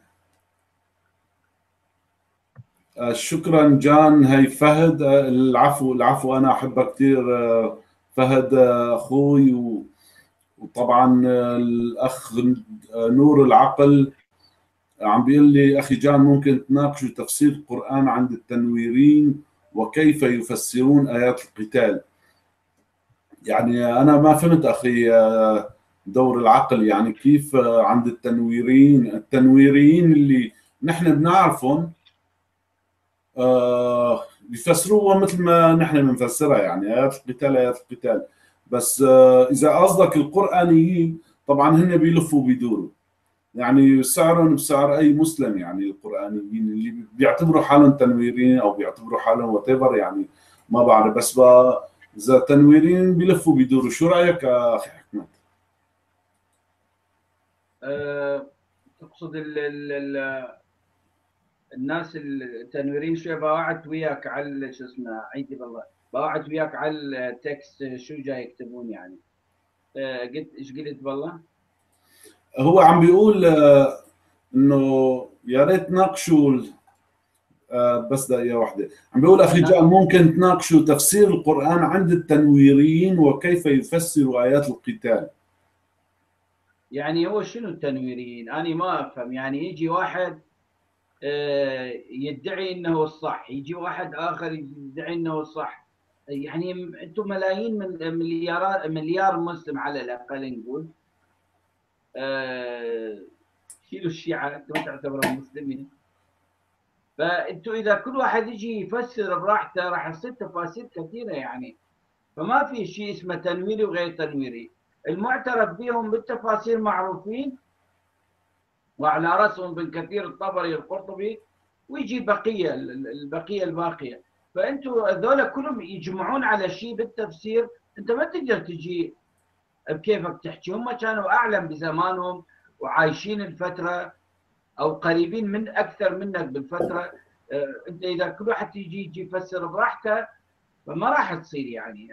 شكرا جان. هي فهد، العفو انا احبك كثير فهد اخوي. وطبعا الاخ نور العقل عم بيقول لي اخي جان ممكن تناقشوا تفسير القرآن عند التنويرين وكيف يفسرون آيات القتال. يعني انا ما فهمت اخي دور العقل، يعني كيف عند التنويرين اللي نحن بنعرفهم يفسروها مثل ما نحن بنفسرها، يعني آيات القتال. بس إذا قصدك القرآنيين طبعا هن بيلفوا بيدوروا، يعني سعرهم بسعر أي مسلم. يعني القرآنيين اللي بيعتبروا حالهم تنويرين أو بيعتبروا حالهم وتيفر، يعني ما بعرف. بس إذا تنويرين بيلفوا بيدوروا. شو رأيك أخي حكمت؟ تقصد الناس التنويرين؟ شو باعت وياك على شو اسمه، عيدي بالله، باعت وياك على التكست شو جاي يكتبون يعني. جد ايش قلت بالله؟ هو عم بيقول انه يا ريت تناقشوا بس دقيقه واحده، عم بيقول اخي جعل ممكن تناقشوا تفسير القرآن عند التنويريين وكيف يفسروا آيات القتال. يعني هو شنو التنويريين؟ انا ما افهم، يعني يجي واحد يدعي انه الصح، يجي واحد اخر يدعي انه الصح، يعني انتم ملايين من مليار مسلم على الاقل نقول. شيلوا الشيعة، انتم ما تعتبرهم مسلمين. فانتم اذا كل واحد يجي يفسر براحته راح تصير تفاسير كثيره يعني. فما في شيء اسمه تنويري وغير تنويري، المعترف بهم بالتفاسير معروفين وعلى راسهم بن كثير، الطبري، القرطبي، ويجي بقيه الباقيه. فانتم هذول كلهم يجمعون على شيء بالتفسير، انت ما تقدر تجي بكيفك تحكي. هم كانوا اعلم بزمانهم وعايشين الفتره او قريبين من اكثر منك بالفتره، انت اذا كل واحد يجي يفسر براحته فما راح تصير يعني.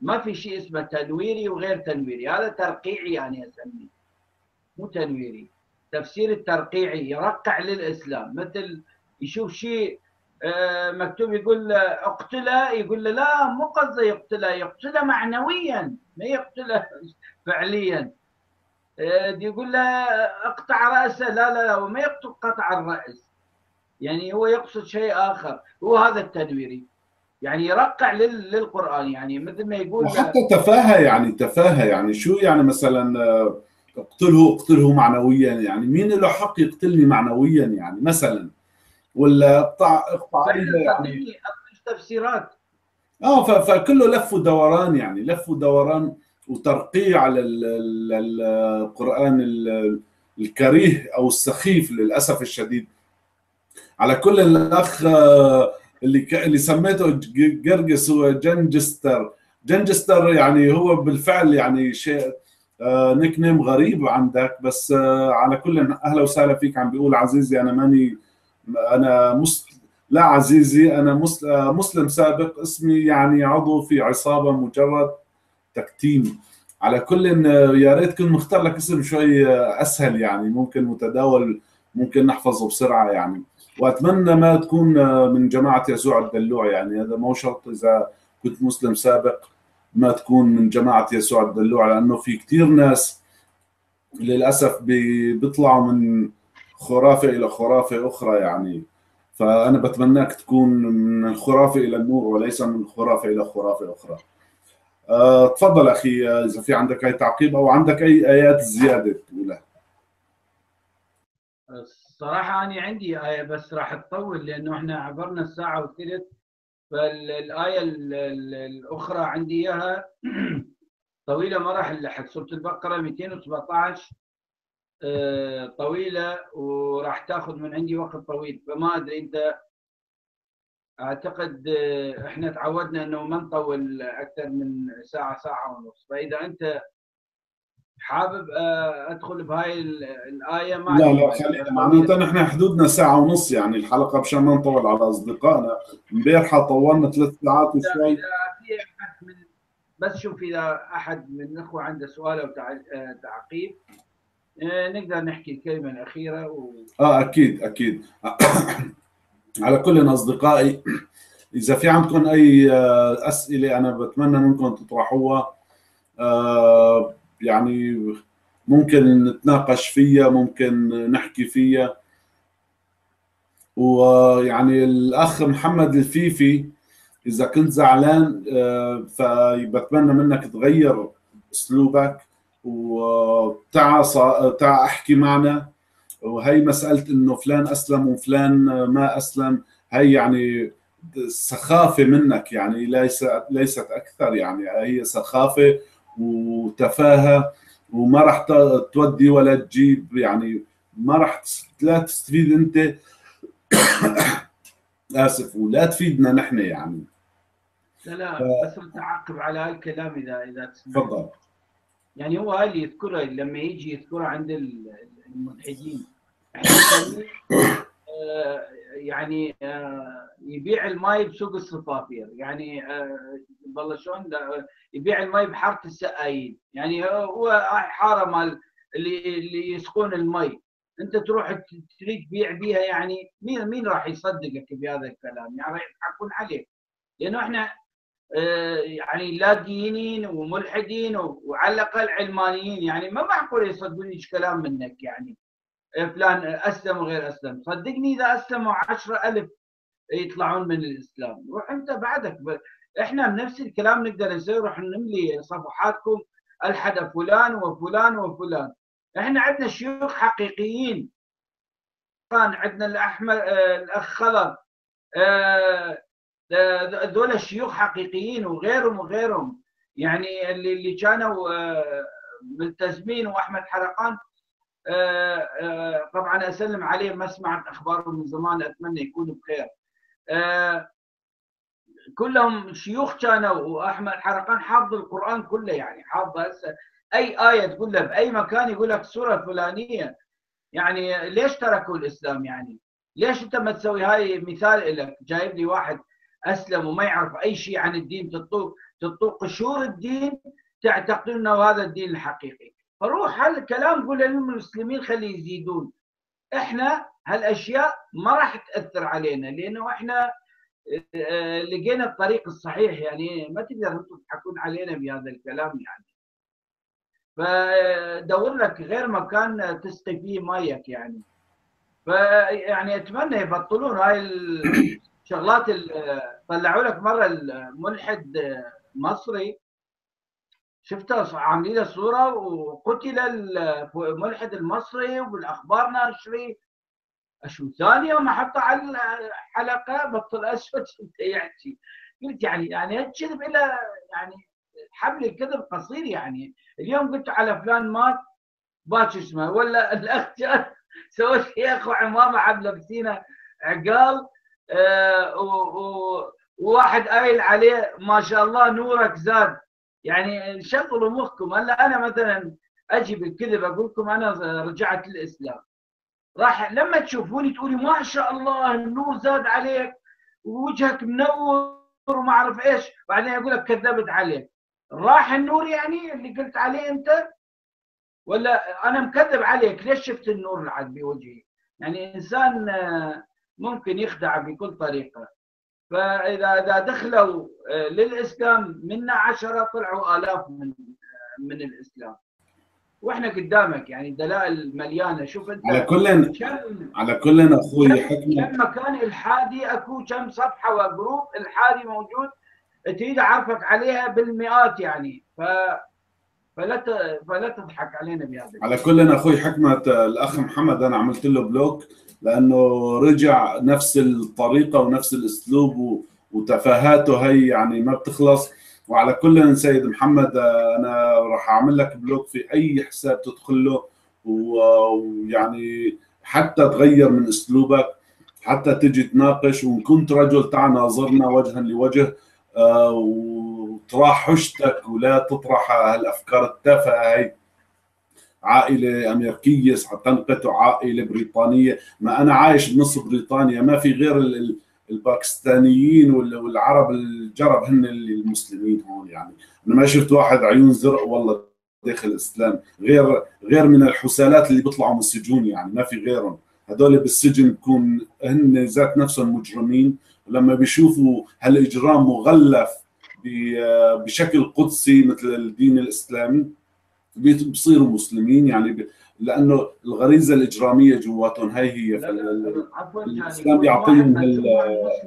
ما في شيء اسمه تنويري وغير تنويري، هذا ترقيعي يعني اسميه، مو تنويري. تفسير الترقيعي يرقع للاسلام، مثل يشوف شيء مكتوب يقول له اقتله، يقول له لا مو قصده يقتله، يقتله معنويا ما يقتله فعليا. يقول له اقطع راسه، لا لا لا هو ما يقتل قطع الراس، يعني هو يقصد شيء اخر، هو هذا التنويري يعني يرقع للقران يعني مثل ما يقول. وحتى تفاهه يعني، تفاهه يعني شو يعني مثلا اقتله اقتله معنويا، يعني مين له حق يقتلني معنويا يعني مثلا، ولا اقطع يعني تفسيرات فكله لف ودوران يعني، لف ودوران وترقيع على القرآن الكريه أو السخيف للأسف الشديد. على كل الأخ اللي سميته جرجس هو جنجستر، جنجستر يعني هو بالفعل يعني شيء نيك نيم غريب عندك، بس على كل أهلا وسهلا فيك. عم بيقول عزيزي أنا ماني أنا لا عزيزي أنا مسلم سابق، اسمي يعني عضو في عصابة مجرد تكتيم. على كل إن يا ريت كنت مختار لك اسم شوي اسهل يعني، ممكن متداول، ممكن نحفظه بسرعه يعني. واتمنى ما تكون من جماعه يسوع الدلوع يعني، هذا مو شرط اذا كنت مسلم سابق ما تكون من جماعه يسوع الدلوع، لانه في كثير ناس للاسف بيطلعوا من خرافه الى خرافه اخرى يعني. فانا بتمناك تكون من الخرافه الى النور وليس من خرافه الى خرافه اخرى. تفضل اخي اذا في عندك اي تعقيب او عندك اي ايات زياده تقولها. الصراحه انا عندي ايه بس راح تطول لانه احنا عبرنا الساعه وثلث، فالايه الاخرى عندي اياها طويله ما راح نلحق. سوره البقره 217 طويله وراح تاخذ من عندي وقت طويل، فما ادري انت اعتقد احنا تعودنا انه ما نطول اكثر من ساعه، ساعه ونص، فاذا انت حابب ادخل بهاي الايه ما لا خلينا معناتها نحن حدودنا ساعه ونص يعني الحلقه مشان ما نطول على اصدقائنا. امبارحه طولنا 3 ساعات وشوي. اذا في احد بس شوف اذا احد من الاخوه عنده سؤال او تعقيب نقدر نحكي الكلمه الاخيره اكيد اكيد. على كل أصدقائي إذا في عندكم أي أسئلة أنا بتمنى منكم تطرحوها، يعني ممكن نتناقش فيها، ممكن نحكي فيها. ويعني الأخ محمد الفيفي إذا كنت زعلان فبتمنى منك تغير أسلوبك وتع أحكي معنا، وهي مسألة إنه فلان أسلم وفلان ما أسلم، هي يعني سخافة منك يعني، ليست أكثر يعني، هي سخافة وتفاهة وما راح تودي ولا تجيب يعني، ما راح لا تستفيد أنت آسف ولا تفيدنا نحن يعني. لا بس تعقب على هالكلام إذا تسمع. تفضل. يعني هو هاي اللي يذكرها لما يجي يذكرها عند الملحدين يعني يبيع الماي بسوق الصفافير، يعني والله شلون يبيع الماي بحاره السقايين، يعني هو حاره مال اللي يسقون الماي، انت تروح تريد تبيع بيها، يعني مين راح يصدقك بهذا الكلام؟ يعني راح يضحكون عليك، لانه احنا يعني لا دينين وملحدين وعلى الاقل علمانيين، يعني ما معقول يصدقون ايش كلام منك، يعني فلان اسلم وغير اسلم، صدقني اذا اسلموا 10,000 يطلعون من الاسلام، روح انت بعدك. احنا بنفس الكلام نقدر نسوي، روح نملي صفحاتكم الحد فلان وفلان وفلان. احنا عندنا شيوخ حقيقيين، كان عندنا الاخ خلف، ذول الشيوخ حقيقيين وغيرهم، يعني اللي كانوا ملتزمين، واحمد حرقان طبعا اسلم عليه، ما سمعت اخباره من زمان، اتمنى يكونوا بخير. كلهم شيوخ كانوا، واحمد حرقان حافظ القران كله، يعني حافظ اي ايه تقول له باي مكان يقول لك سوره فلانيه. يعني ليش تركوا الاسلام؟ يعني ليش انت ما تسوي هاي مثال لك؟ جايب لي واحد اسلم وما يعرف اي شيء عن الدين، تطوق قشور الدين، تعتقدون انه هذا الدين الحقيقي. فروح هالكلام قول للمسلمين خليه يزيدون. احنا هالاشياء ما راح تاثر علينا، لانه احنا لقينا الطريق الصحيح، يعني ما تقدروا تضحكون علينا بهذا الكلام. يعني فدور لك غير مكان تسقي فيه مايك، يعني فيعني اتمنى يبطلون هاي الشغلات. طلعوا لك مره الملحد مصري، شفته عاملين له صوره، وقتل الملحد المصري، والاخبار ناشري شو ثاني يوم حطه على الحلقه بطل اسود يحكي. قلت يعني الكذب الى يعني حبل الكذب قصير، يعني اليوم قلت على فلان مات باكر اسمه، ولا الاخ جاء سوى شيخ وعمامه عم لابسينه عقال، وواحد قايل عليه ما شاء الله نورك زاد. يعني شغلوا مخكم. هلا انا مثلا اجي بالكذب اقول لكم انا رجعت للاسلام، راح لما تشوفوني تقولي ما شاء الله النور زاد عليك ووجهك منور وما اعرف ايش، بعدين اقول لك كذبت عليك. راح النور يعني اللي قلت عليه انت، ولا انا مكذب عليك؟ ليش شفت النور العاد بوجهي؟ يعني انسان ممكن يخدع بكل طريقه. فاذا دخلوا للاسلام منا 10 طلعوا الاف من الاسلام، واحنا قدامك يعني الدلائل مليانه. شوف انت على كل اخوي حكمت، كم مكان الحادي اكو، كم صفحه وجروب الحادي موجود، تريد اعرفك عليها بالمئات، يعني فلا تضحك علينا بهذا. على كل اخوي حكمت، الاخ محمد انا عملت له بلوك لانه رجع نفس الطريقه ونفس الاسلوب وتفاهاته هي، يعني ما بتخلص. وعلى كل سيد محمد انا راح اعمل لك بلوك في اي حساب تدخل له، ويعني حتى تغير من اسلوبك، حتى تجي تناقش، وان كنت رجل تعال ناظرنا وجها لوجه، وطرح حجتك ولا تطرح هالافكار التافهه هي. عائله امريكيه تنقته عائله بريطانيه، ما انا عايش بنص بريطانيا، ما في غير الباكستانيين والعرب الجرب هن المسلمين هون، يعني انا ما شفت واحد عيون زرق والله داخل الاسلام، غير من الحسالات اللي بيطلعوا من السجون، يعني ما في غيرهم. هذول بالسجن بكون هن ذات نفسهم مجرمين، ولما بيشوفوا هالاجرام مغلف بشكل قدسي مثل الدين الاسلامي بيصيروا مسلمين، يعني لانه الغريزه الاجراميه جواتهم هي الاسلام يعطيهم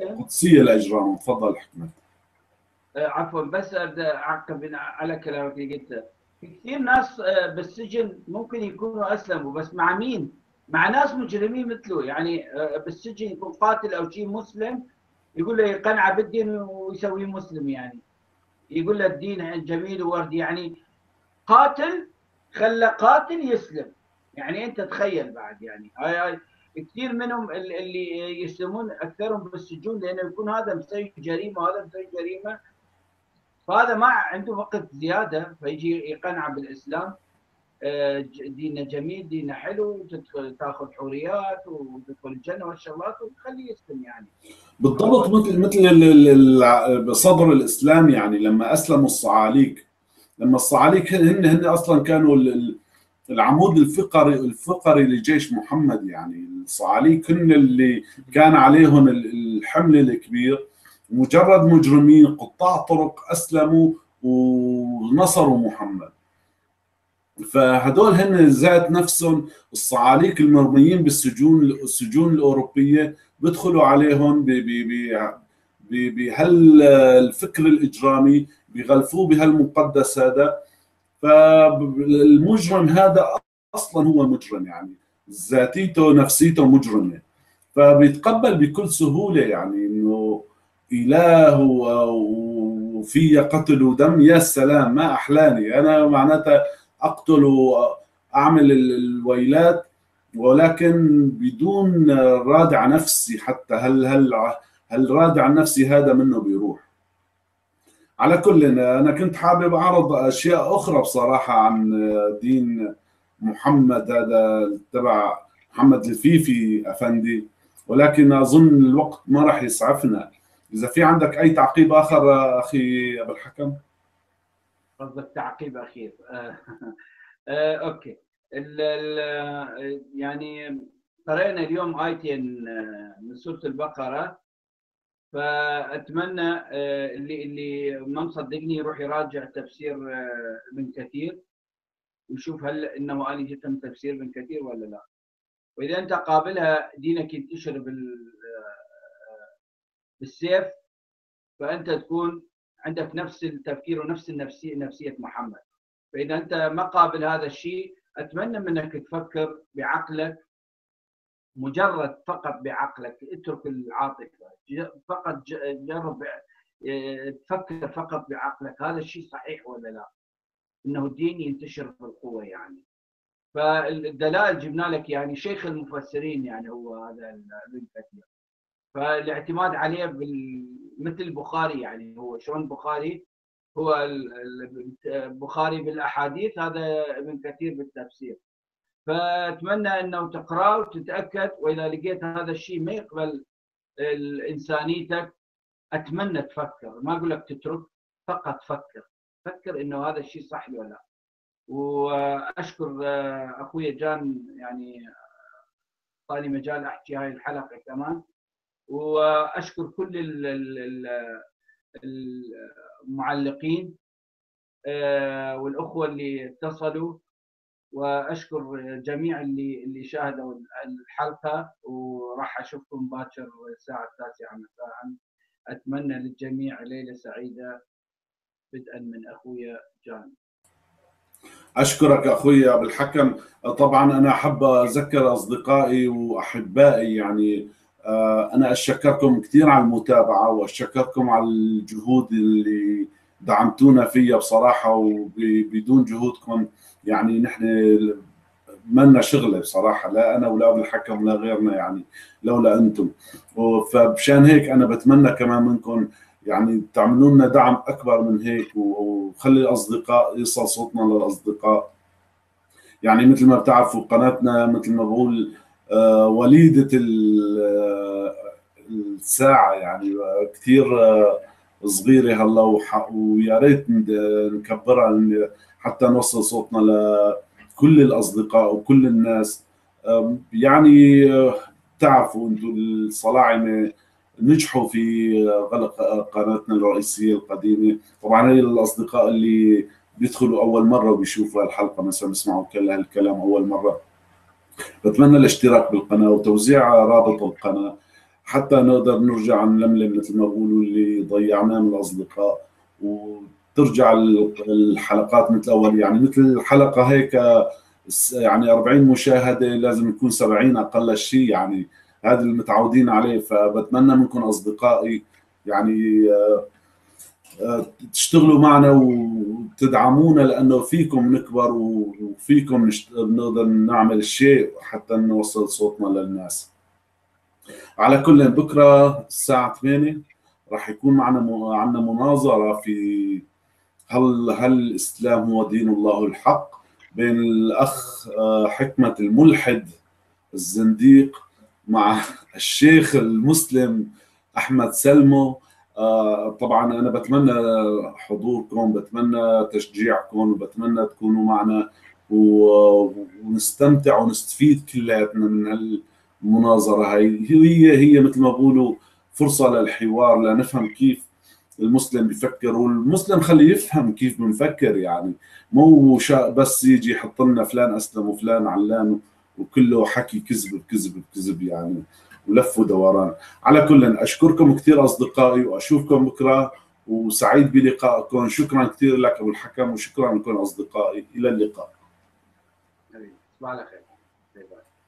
القدسيه لاجرامهم. تفضل حكمت. عفوا، بس ابدا اعقب على كلامك اللي قلته. في كثير ناس بالسجن ممكن يكونوا اسلموا، بس مع مين؟ مع ناس مجرمين مثله، يعني بالسجن يكون قاتل او شيء مسلم، يقول له يقنعه بالدين ويسويه مسلم، يعني يقول له الدين جميل ووردي، يعني قاتل خلى قاتل يسلم، يعني انت تخيل بعد. يعني هاي كثير منهم اللي يسلمون اكثرهم بالسجون، لانه يكون هذا مسوي جريمه وهذا مسوي جريمه، فهذا ما عنده وقت زياده فيجي يقنع بالاسلام، دين جميل، دين حلو، تاخذ حوريات وتدخل الجنه والشغلات وتخليه يسلم يعني. بالضبط مثل صدر الاسلام يعني لما اسلموا الصعاليك، لما الصعاليك هن اصلا كانوا العمود الفقري لجيش محمد يعني. الصعاليك هن اللي كان عليهم الحمل الكبير، مجرد مجرمين قطاع طرق اسلموا ونصروا محمد. فهدول هن ذات نفسهم الصعاليك المرميين بالسجون، السجون الاوروبيه بدخلوا عليهم بهالفكر الاجرامي، بغلفوه بهالمقدس هذا. فالمجرم هذا اصلا هو مجرم يعني، ذاتيته نفسيته مجرمه، فبيتقبل بكل سهوله يعني انه اله وفي قتل ودم. يا سلام، ما احلاني انا معناتها اقتل واعمل الويلات، ولكن بدون رادع نفسي حتى. هل رادع نفسي هذا منه بيروح. على كل انا كنت حابب اعرض اشياء اخرى بصراحه عن دين محمد هذا تبع محمد الفيفي افندي، ولكن اظن الوقت ما راح يسعفنا. اذا في عندك اي تعقيب اخر اخي ابو الحكم؟ قصدك تعقيب اخير؟ اوكي. يعني قرأنا اليوم آيتين من سورة البقرة، فأتمنى اللي ما مصدقني يروح يراجع تفسير ابن كثير ويشوف هل انه انا جبت من تفسير ابن كثير ولا لا. واذا انت قابلها دينك ينتشر بالسيف، فانت تكون عندك نفس التفكير ونفس نفسية محمد. فإذا أنت ما قابل هذا الشيء، أتمنى منك تفكر بعقلك، مجرد فقط بعقلك، اترك العاطفة، فقط جرب تفكر فقط بعقلك، هذا الشيء صحيح ولا لا؟ إنه الدين ينتشر بالقوة يعني. فالدلائل جبنا لك يعني شيخ المفسرين يعني هو هذا ابن كثير. فالاعتماد عليه مثل البخاري يعني، هو شلون البخاري هو البخاري بالاحاديث، هذا ابن كثير بالتفسير. فاتمنى انه تقراه وتتاكد، واذا لقيت هذا الشيء ما يقبل انسانيتك اتمنى تفكر، ما اقول لك تترك، فقط فكر انه هذا الشيء صح ولا لا. واشكر اخوي جان يعني اعطاني مجال احكي هاي الحلقه كمان، واشكر كل المعلقين والاخوه اللي اتصلوا، واشكر جميع اللي شاهدوا الحلقه. وراح اشوفكم باكر الساعه 9 مساء. اتمنى للجميع ليله سعيده، بدءا من اخويا جان. اشكرك اخويا ابو الحكم. طبعا انا احب اذكر اصدقائي واحبائي يعني، أنا أشكركم كثير على المتابعة، وأشكركم على الجهود اللي دعمتونا فيها بصراحة، وبدون جهودكم يعني نحن مالنا شغلة بصراحة، لا أنا ولا أبو الحكم ولا غيرنا يعني لولا أنتم. فبشان هيك أنا بتمنى كمان منكم يعني تعملوا لنا دعم أكبر من هيك، وخلي الأصدقاء يصل صوتنا للأصدقاء يعني. مثل ما بتعرفوا قناتنا، مثل ما بقول وليدة الساعة يعني، كثير صغيرة هلا، ويا ريت نكبرها حتى نوصل صوتنا لكل الأصدقاء وكل الناس يعني. بتعرفوا أنتم الصلاعمة نجحوا في غلق قناتنا الرئيسية القديمة. طبعا هي الأصدقاء اللي بيدخلوا أول مرة وبيشوفوا الحلقة مثلا، بيسمعوا كل هالكلام أول مرة، بتمنى الاشتراك بالقناة وتوزيع رابط القناة حتى نقدر نرجع نلملم مثل ما بقولوا اللي ضيعناه من الأصدقاء، وترجع الحلقات مثل أول يعني. مثل الحلقة هيك يعني 40 مشاهدة، لازم يكون 70 أقل شيء يعني، هذا اللي متعودين عليه. فبتمنى منكم أصدقائي يعني تشتغلوا معنا وتدعمونا، لأنه فيكم نكبر وفيكم نقدر نعمل شيء حتى نوصل صوتنا للناس. على كل، بكرة الساعة 8 راح يكون عندنا مناظرة في هل الإسلام هو دين الله الحق، بالأخ حكمة الملحد الزنديق مع الشيخ المسلم أحمد سلمو. طبعا أنا بتمنى حضوركم، بتمنى تشجيعكم، وبتمنى تكونوا معنا ونستمتع ونستفيد كلياتنا من هالمناظرة. هي مثل ما بقولوا فرصة للحوار، لنفهم كيف المسلم بيفكر، والمسلم خليه يفهم كيف بنفكر. يعني مو بس يجي يحط لنا فلان اسلم وفلان علان وكله حكي كذب بكذب بكذب يعني، ولف ودوران. على كل اشكركم كثير اصدقائي، واشوفكم بكره وسعيد بلقائكم. شكرا كثير لك ابو الحكم، وشكرا لكم اصدقائي، الى اللقاء. تصبحوا على خير. باي باي.